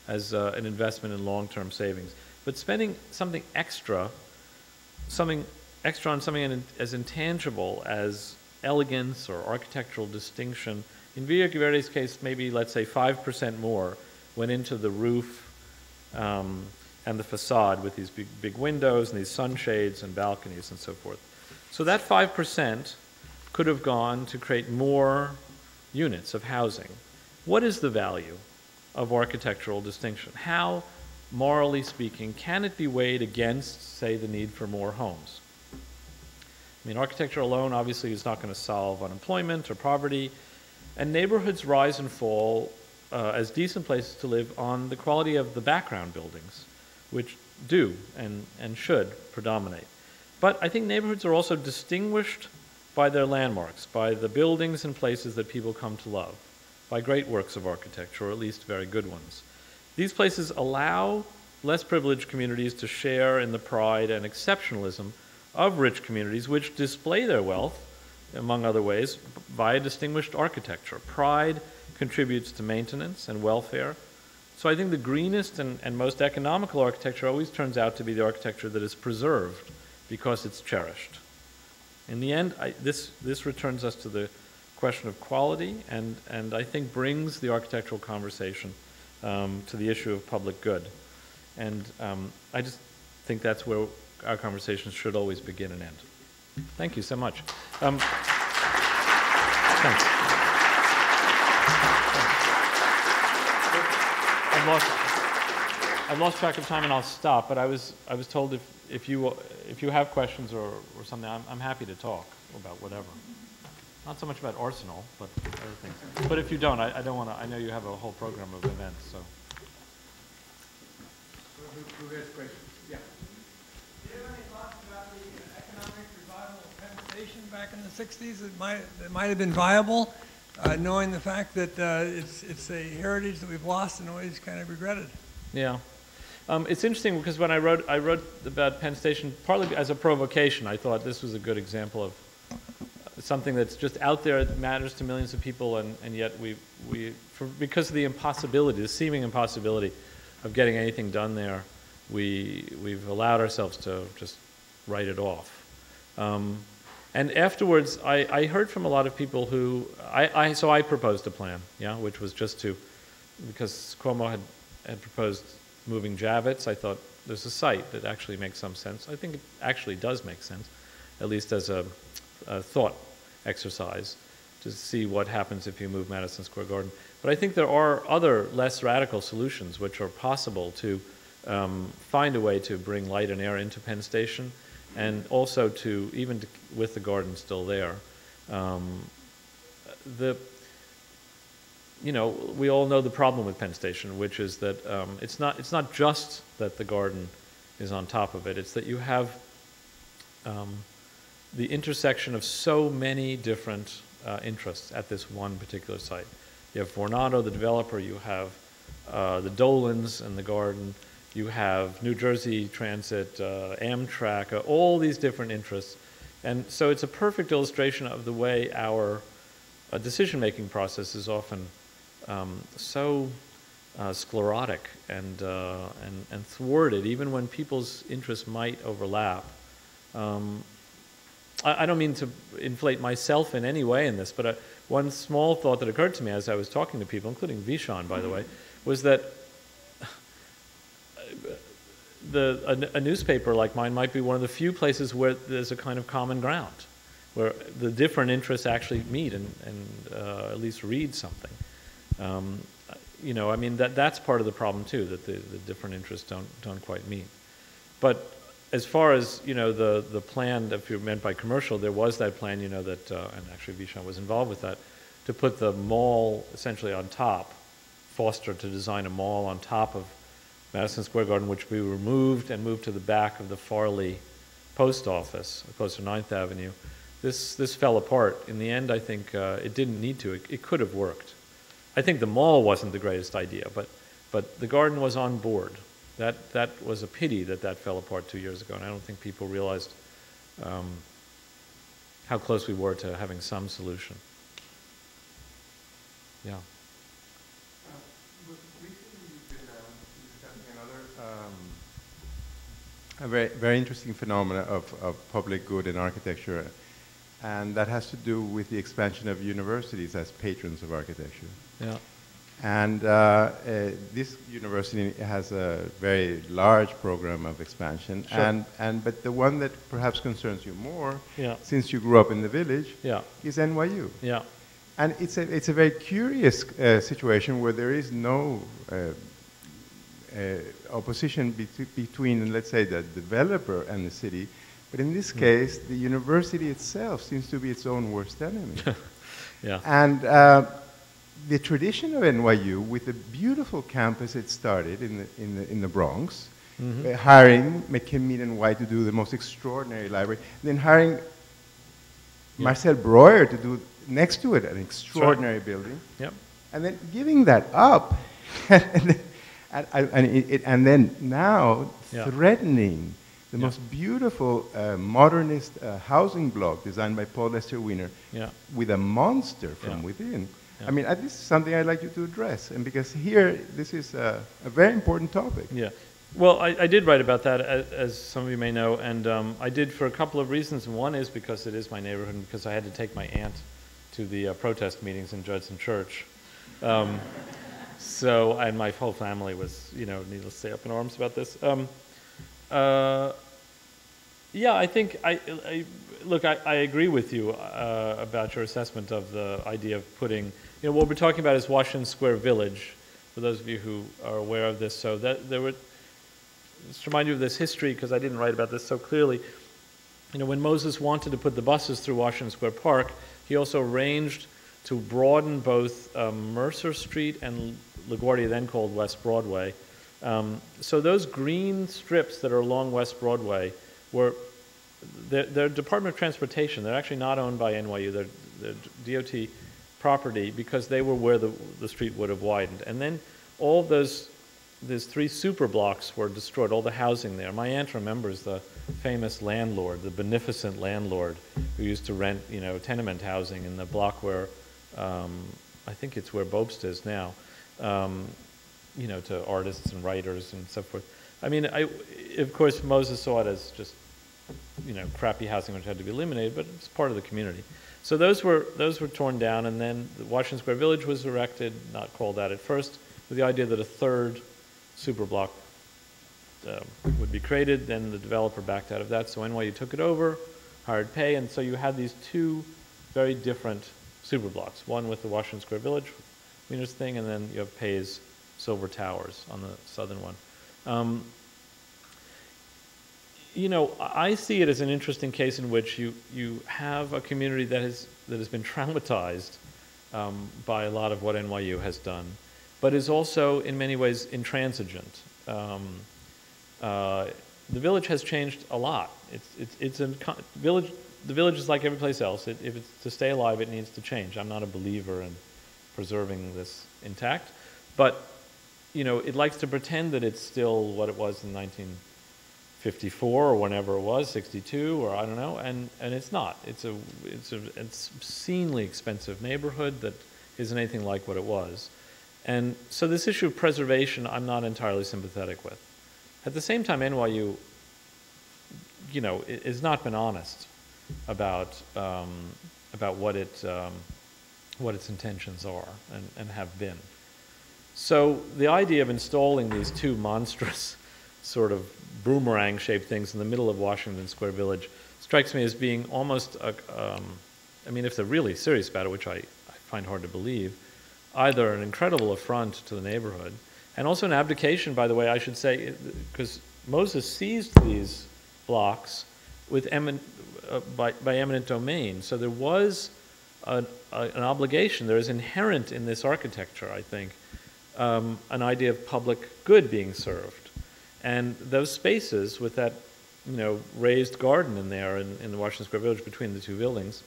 as uh, an investment in long-term savings. But spending something extra, something extra on something in, as intangible as elegance or architectural distinction, in Villa Verde's case, maybe, let's say, five percent more went into the roof um, and the facade with these big, big windows and these sunshades and balconies and so forth. So that five percent could have gone to create more units of housing. What is the value of architectural distinction? How, morally speaking, can it be weighed against, say, the need for more homes? I mean, architecture alone obviously is not going to solve unemployment or poverty, and neighborhoods rise and fall uh, as decent places to live on the quality of the background buildings, which do and, and should predominate. But I think neighborhoods are also distinguished by their landmarks, by the buildings and places that people come to love, by great works of architecture, or at least very good ones. These places allow less privileged communities to share in the pride and exceptionalism of rich communities, which display their wealth, among other ways, via distinguished architecture. Pride contributes to maintenance and welfare. So I think the greenest and, and most economical architecture always turns out to be the architecture that is preserved because it's cherished. In the end, I, this, this returns us to the question of quality, and, and I think brings the architectural conversation um, to the issue of public good. And um, I just think that's where our conversations should always begin and end. Thank you so much. Um, thanks. I've lost, I've lost track of time, and I'll stop, but I was, I was told if, if, you, if you have questions or, or something, I'm, I'm happy to talk about whatever. Not so much about Arsenal, but other things. But if you don't, I, I don't want to. I know you have a whole program of events, so. Who has questions? Yeah. Do you have any thoughts about the economic revival of Penn Station back in the sixties? It might, it might have been viable, uh, knowing the fact that uh, it's it's a heritage that we've lost and always kind of regretted. Yeah. Um, it's interesting because when I wrote I wrote about Penn Station partly as a provocation. I thought this was a good example of something that's just out there that matters to millions of people, and, and yet we, we for, because of the impossibility, the seeming impossibility of getting anything done there, we, we've allowed ourselves to just write it off. Um, and afterwards, I, I heard from a lot of people who, I, I, so I proposed a plan, yeah, which was just to, because Cuomo had, had proposed moving Javits, I thought there's a site that actually makes some sense. I think it actually does make sense, at least as a, a thought exercise, to see what happens if you move Madison Square Garden. But I think there are other less radical solutions which are possible to um, find a way to bring light and air into Penn Station, and also to, even to, with the garden still there. Um, the, you know, we all know the problem with Penn Station, which is that um, it's not, it's not just that the garden is on top of it, it's that you have um, the intersection of so many different uh, interests at this one particular site. You have Vornado, the developer, you have uh, the Dolans and the garden, you have New Jersey Transit, uh, Amtrak, uh, all these different interests. And so it's a perfect illustration of the way our uh, decision-making process is often um, so uh, sclerotic and, uh, and, and thwarted, even when people's interests might overlap. Um, I don't mean to inflate myself in any way in this, but uh, one small thought that occurred to me as I was talking to people, including Vishan, by the way, was that the, a, a newspaper like mine might be one of the few places where there's a kind of common ground, where the different interests actually meet and, and uh, at least read something. Um, you know, I mean, that, that's part of the problem too, that the, the different interests don't, don't quite meet. But as far as, you know, the, the plan, if you meant by commercial, there was that plan, you know, that, uh, and actually Vishen was involved with that, to put the mall essentially on top, Foster to design a mall on top of Madison Square Garden, which we removed and moved to the back of the Farley post office, opposed to ninth avenue. This, this fell apart. In the end, I think uh, it didn't need to. It, it could have worked. I think the mall wasn't the greatest idea, but, but the garden was on board. That, that was a pity that that fell apart two years ago, and I don't think people realized um, how close we were to having some solution. Yeah. Uh, recently you've been um, discussing another um, a very, very interesting phenomena of, of public good in architecture, and that has to do with the expansion of universities as patrons of architecture. Yeah. And uh, uh, this university has a very large program of expansion, sure. and, and but the one that perhaps concerns you more, yeah. since you grew up in the village, yeah. is N Y U. Yeah. And it's a, it's a very curious uh, situation where there is no uh, uh, opposition between, let's say, the developer and the city, but in this mm. case, the university itself seems to be its own worst enemy. yeah. And. Uh, The tradition of N Y U, with the beautiful campus it started in the, in the, in the Bronx, mm-hmm. uh, hiring McKinley and White to do the most extraordinary library, and then hiring yep. Marcel Breuer to do next to it an extraordinary sure. building, yep. and then giving that up, and, then, and, and, it, it, and then now yep. threatening the yep. most beautiful uh, modernist uh, housing block designed by Paul Lester Wiener yep. with a monster from yep. within. Yeah. I mean, this is something I'd like you to address, and because here, this is a, a very important topic. Yeah. Well, I, I did write about that, as, as some of you may know, and um, I did for a couple of reasons. One is because it is my neighborhood, and because I had to take my aunt to the uh, protest meetings in Judson Church. Um, so, and my whole family was, you know, needless to say, up in arms about this. Um, uh, yeah, I think, I, I look, I, I agree with you uh, about your assessment of the idea of putting... You know, what we're talking about is Washington Square Village, for those of you who are aware of this. So that there were, just to remind you of this history, because I didn't write about this so clearly. You know, when Moses wanted to put the buses through Washington Square Park, he also arranged to broaden both um, Mercer Street and LaGuardia, then called West Broadway. Um, so those green strips that are along West Broadway were, they're, they're Department of Transportation. They're actually not owned by N Y U. They're, they're D O T property, because they were where the, the street would have widened. And then all those, these three super blocks were destroyed, all the housing there. My aunt remembers the famous landlord, the beneficent landlord who used to rent, you know, tenement housing in the block where, um, I think it's where Bobst is now, um, you know, to artists and writers and so forth. I mean, I, of course, Moses saw it as just, you know, crappy housing which had to be eliminated, but it's part of the community. So those were, those were torn down, and then the Washington Square Village was erected, not called that at first, with the idea that a third superblock uh, would be created. Then the developer backed out of that, so N Y U took it over, hired Pei, and so you had these two very different superblocks, one with the Washington Square Village, Wiener's thing, and then you have Pei's Silver Towers on the southern one. Um, You know, I see it as an interesting case in which you, you have a community that has, that has been traumatized um, by a lot of what N Y U has done, but is also in many ways intransigent. Um, uh, the village has changed a lot. It's, it's, it's a village, the village is like every place else. It, if it's to stay alive, it needs to change. I'm not a believer in preserving this intact, but, you know, it likes to pretend that it's still what it was in nineteen fifty-four or whenever it was, sixty-two, or I don't know, and, and it's not. It's a, it's a, it's obscenely expensive neighborhood that isn't anything like what it was. And so this issue of preservation, I'm not entirely sympathetic with. At the same time, N Y U, you know, has not been honest about, um, about what, it, um, what its intentions are and, and have been. So the idea of installing these two monstrous sort of boomerang-shaped things in the middle of Washington Square Village strikes me as being almost, a, um, I mean, if they're really serious about it, which I, I find hard to believe, either an incredible affront to the neighborhood, and also an abdication, by the way, I should say, because Moses seized these blocks with eminent, uh, by, by eminent domain. So there was a, a, an obligation. There is inherent in this architecture, I think, um, an idea of public good being served. And those spaces with that, you know, raised garden in there in, in the Washington Square Village between the two buildings,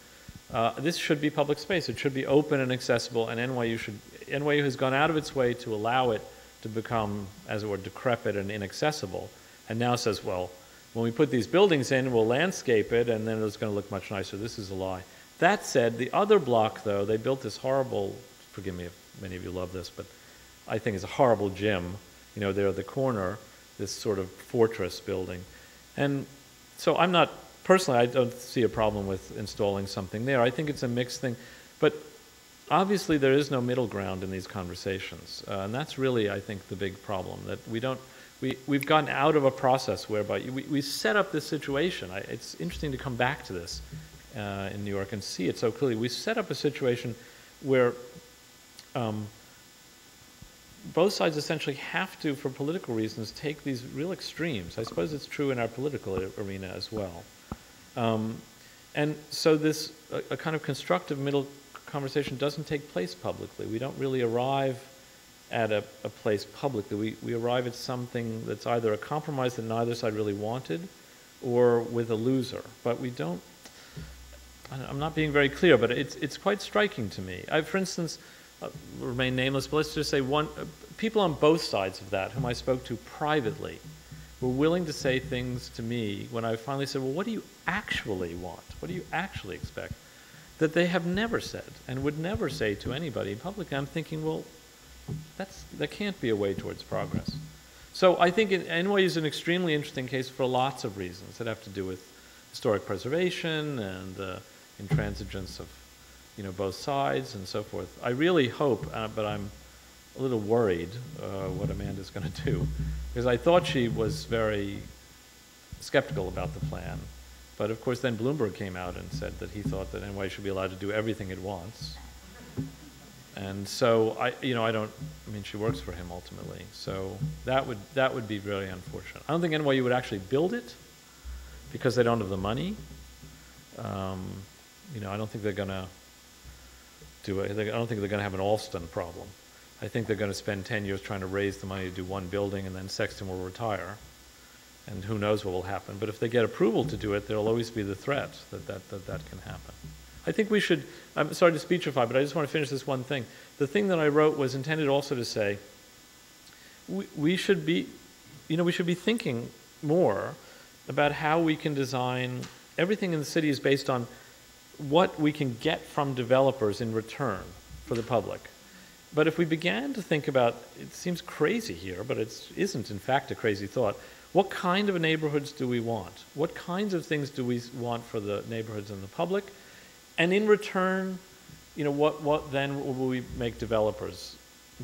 uh, this should be public space. It should be open and accessible, and N Y U should, N Y U has gone out of its way to allow it to become, as it were, decrepit and inaccessible, and now says, well, when we put these buildings in, we'll landscape it, and then it's going to look much nicer. This is a lie. That said, the other block, though, they built this horrible, forgive me if many of you love this, but I think it's a horrible gym, you know, there at the corner, this sort of fortress building. And so I'm not, personally, I don't see a problem with installing something there. I think it's a mixed thing. But obviously, there is no middle ground in these conversations, uh, and that's really, I think, the big problem, that we don't, we, we've gotten out of a process whereby we, we set up this situation. I, it's interesting to come back to this uh, in New York and see it so clearly. We set up a situation where um, both sides essentially have to, for political reasons, take these real extremes. I suppose it's true in our political arena as well. Um, and so this, a, a kind of constructive middle conversation doesn't take place publicly. We don't really arrive at a, a place publicly. We, we arrive at something that's either a compromise that neither side really wanted or with a loser. But we don't, I'm not being very clear, but it's, it's quite striking to me. I, for instance, uh, remain nameless, but let's just say one, uh, people on both sides of that whom I spoke to privately were willing to say things to me when I finally said, well, what do you actually want? What do you actually expect? That they have never said and would never say to anybody publicly. I'm thinking, well, that's, that can't be a way towards progress. So I think N Y U is an extremely interesting case for lots of reasons that have to do with historic preservation and the uh, intransigence of, you know, both sides and so forth. I really hope, uh, but I'm a little worried uh, what Amanda's going to do, because I thought she was very skeptical about the plan. But of course, then Bloomberg came out and said that he thought that N Y U should be allowed to do everything it wants. And so I, you know, I don't. I mean, she works for him ultimately. So that would that would be very unfortunate. I don't think N Y U would actually build it because they don't have the money. Um, you know, I don't think they're going to do it. I don't think they're going to have an Alston problem. I think they're going to spend ten years trying to raise the money to do one building, and then Sexton will retire. And who knows what will happen. But if they get approval to do it, there will always be the threat that that, that that can happen. I think we should, I'm sorry to speechify, but I just want to finish this one thing. The thing that I wrote was intended also to say, we, we should be, you know, we should be thinking more about how we can design, everything in the city is based on what we can get from developers in return for the public. But if we began to think about, it seems crazy here, but it isn't in fact a crazy thought, what kind of neighborhoods do we want? What kinds of things do we want for the neighborhoods and the public? And in return, you know, what, what then will we make developers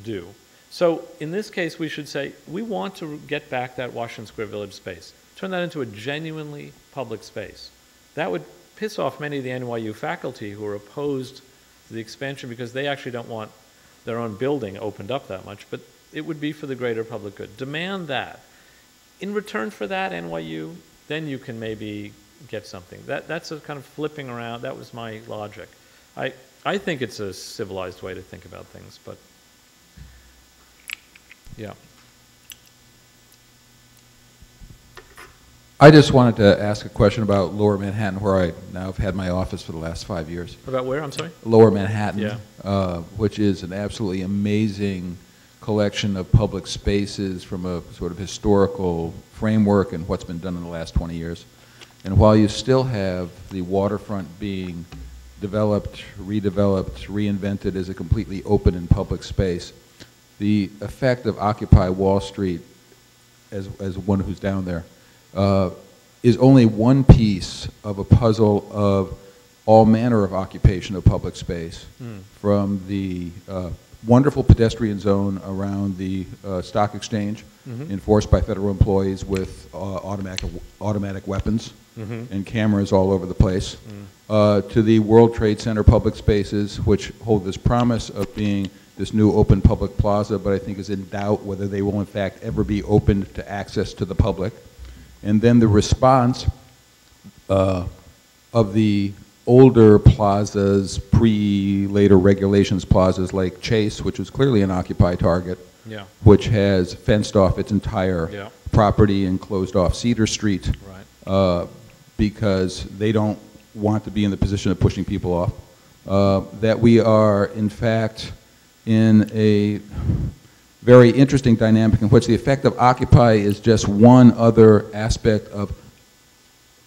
do? So in this case, we should say, we want to get back that Washington Square Village space, turn that into a genuinely public space. That would piss off many of the N Y U faculty who are opposed to the expansion because they actually don't want their own building opened up that much, but it would be for the greater public good. Demand that. In return for that, N Y U, then you can maybe get something. That, that's a kind of flipping around. That was my logic. I, I think it's a civilized way to think about things, but yeah. I just wanted to ask a question about Lower Manhattan, where I now have had my office for the last five years. About where? I'm sorry? Lower Manhattan, yeah. uh, which is an absolutely amazing collection of public spaces from a sort of historical framework and what's been done in the last twenty years. And while you still have the waterfront being developed, redeveloped, reinvented as a completely open and public space, the effect of Occupy Wall Street, as, as one who's down there, uh, is only one piece of a puzzle of all manner of occupation of public space, mm. from the uh, wonderful pedestrian zone around the uh, stock exchange, mm-hmm. enforced by federal employees with uh, automatic, automatic weapons mm-hmm. and cameras all over the place, mm. uh, to the World Trade Center public spaces, which hold this promise of being this new open public plaza, but I think is in doubt whether they will in fact ever be opened to access to the public. And then the response uh, of the older plazas, pre-later regulations plazas like Chase, which was clearly an Occupy target, yeah. which has fenced off its entire yeah. property and closed off Cedar Street right. uh, because they don't want to be in the position of pushing people off. Uh, that we are, in fact, in a very interesting dynamic in which the effect of Occupy is just one other aspect of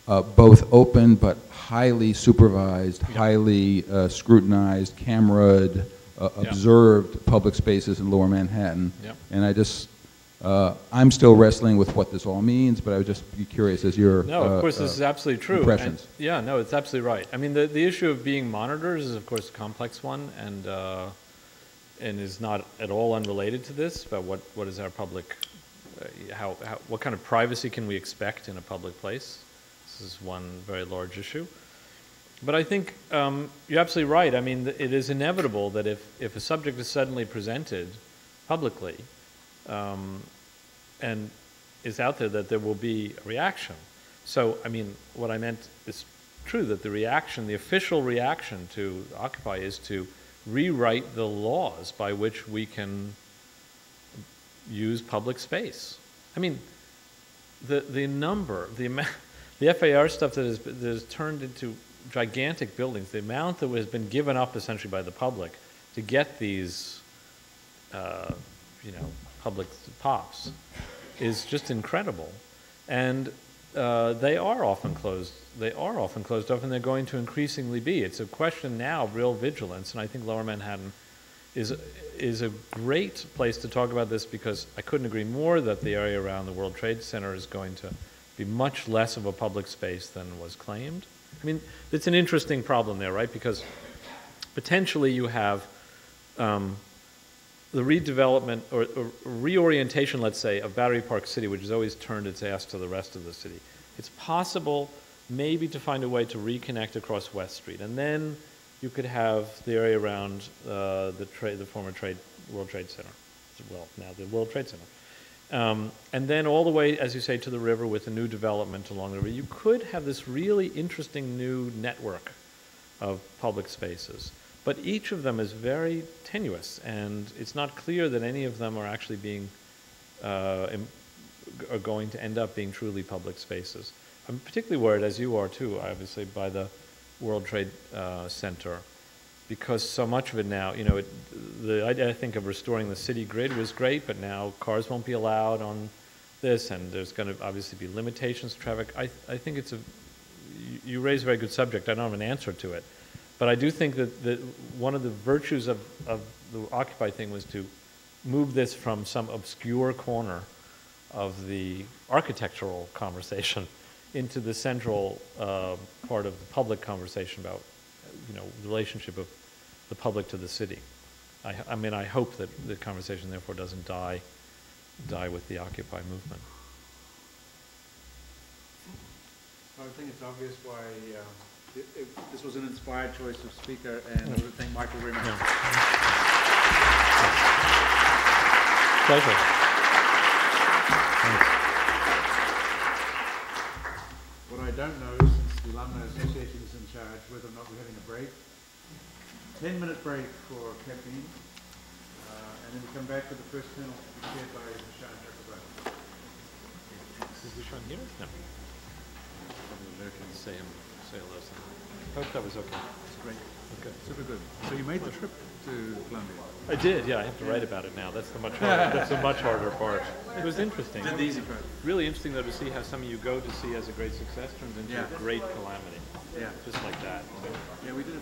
uh, both open but highly supervised, yeah. highly uh, scrutinized, cameraed, uh, yeah. observed public spaces in lower Manhattan. Yeah. And I just, uh, I'm still wrestling with what this all means, but I would just be curious as your No, of uh, course, this uh, is absolutely true. Impressions. And, yeah, no, it's absolutely right. I mean, the, the issue of being monitors is, of course, a complex one, and uh, and is not at all unrelated to this, but what, what is our public, uh, how, how, what kind of privacy can we expect in a public place? This is one very large issue. But I think um, you're absolutely right. I mean, it is inevitable that if, if a subject is suddenly presented publicly um, and is out there, that there will be a reaction. So, I mean, what I meant is true, that the reaction, the official reaction to Occupy is to rewrite the laws by which we can use public space. I mean, the, the number, the amount, the F A R stuff that is, that is turned into gigantic buildings, the amount that has been given up essentially by the public to get these, uh, you know, public pops is just incredible. And uh, they are often closed. They are often closed off, and they're going to increasingly be. It's a question now of real vigilance, and I think Lower Manhattan is, is a great place to talk about this, because I couldn't agree more that the area around the World Trade Center is going to be much less of a public space than was claimed. I mean, it's an interesting problem there, right? Because potentially you have um, the redevelopment or, or reorientation, let's say, of Battery Park City, which has always turned its ass to the rest of the city. It's possible maybe to find a way to reconnect across West Street. And then you could have the area around uh, the, tra the former trade, World Trade Center. Well, now the World Trade Center. Um, and then all the way, as you say, to the river with a new development along the river. You could have this really interesting new network of public spaces. But each of them is very tenuous, and it's not clear that any of them are actually being, uh, are going to end up being truly public spaces. I'm particularly worried, as you are too, obviously, by the World Trade uh, Center, because so much of it now, you know, it, the idea, I think, of restoring the city grid was great, but now cars won't be allowed on this, and there's going to obviously be limitations to traffic. I, I think it's a, you, you raise a very good subject. I don't have an answer to it. But I do think that, that one of the virtues of, of the Occupy thing was to move this from some obscure corner of the architectural conversation into the central uh, part of the public conversation about, you know, the relationship of the public to the city. I, I mean, I hope that the conversation, therefore, doesn't die, die with the Occupy movement. Well, I think it's obvious why uh, it, it, this was an inspired choice of speaker, and I would thank Michael very much. Yeah. Pleasure. Thanks. What I don't know, since the Alumni Association is in charge, whether or not we're having a break. ten minute break for caffeine, uh, and then we come back to the first panel to be chaired by Sean Chakrabarti. Is the Sean here? No. Say him, say hello. I hope that was okay. It's great. Okay. Super good. So you made the trip to Colombia? I did, yeah. I have to write about it now. That's the much harder, that's the much harder part. It was interesting. Did the easy part. Really interesting, though, to see how some of you go to see as a great success turns into yeah. a great calamity. Yeah. Just like that. So, yeah, we did.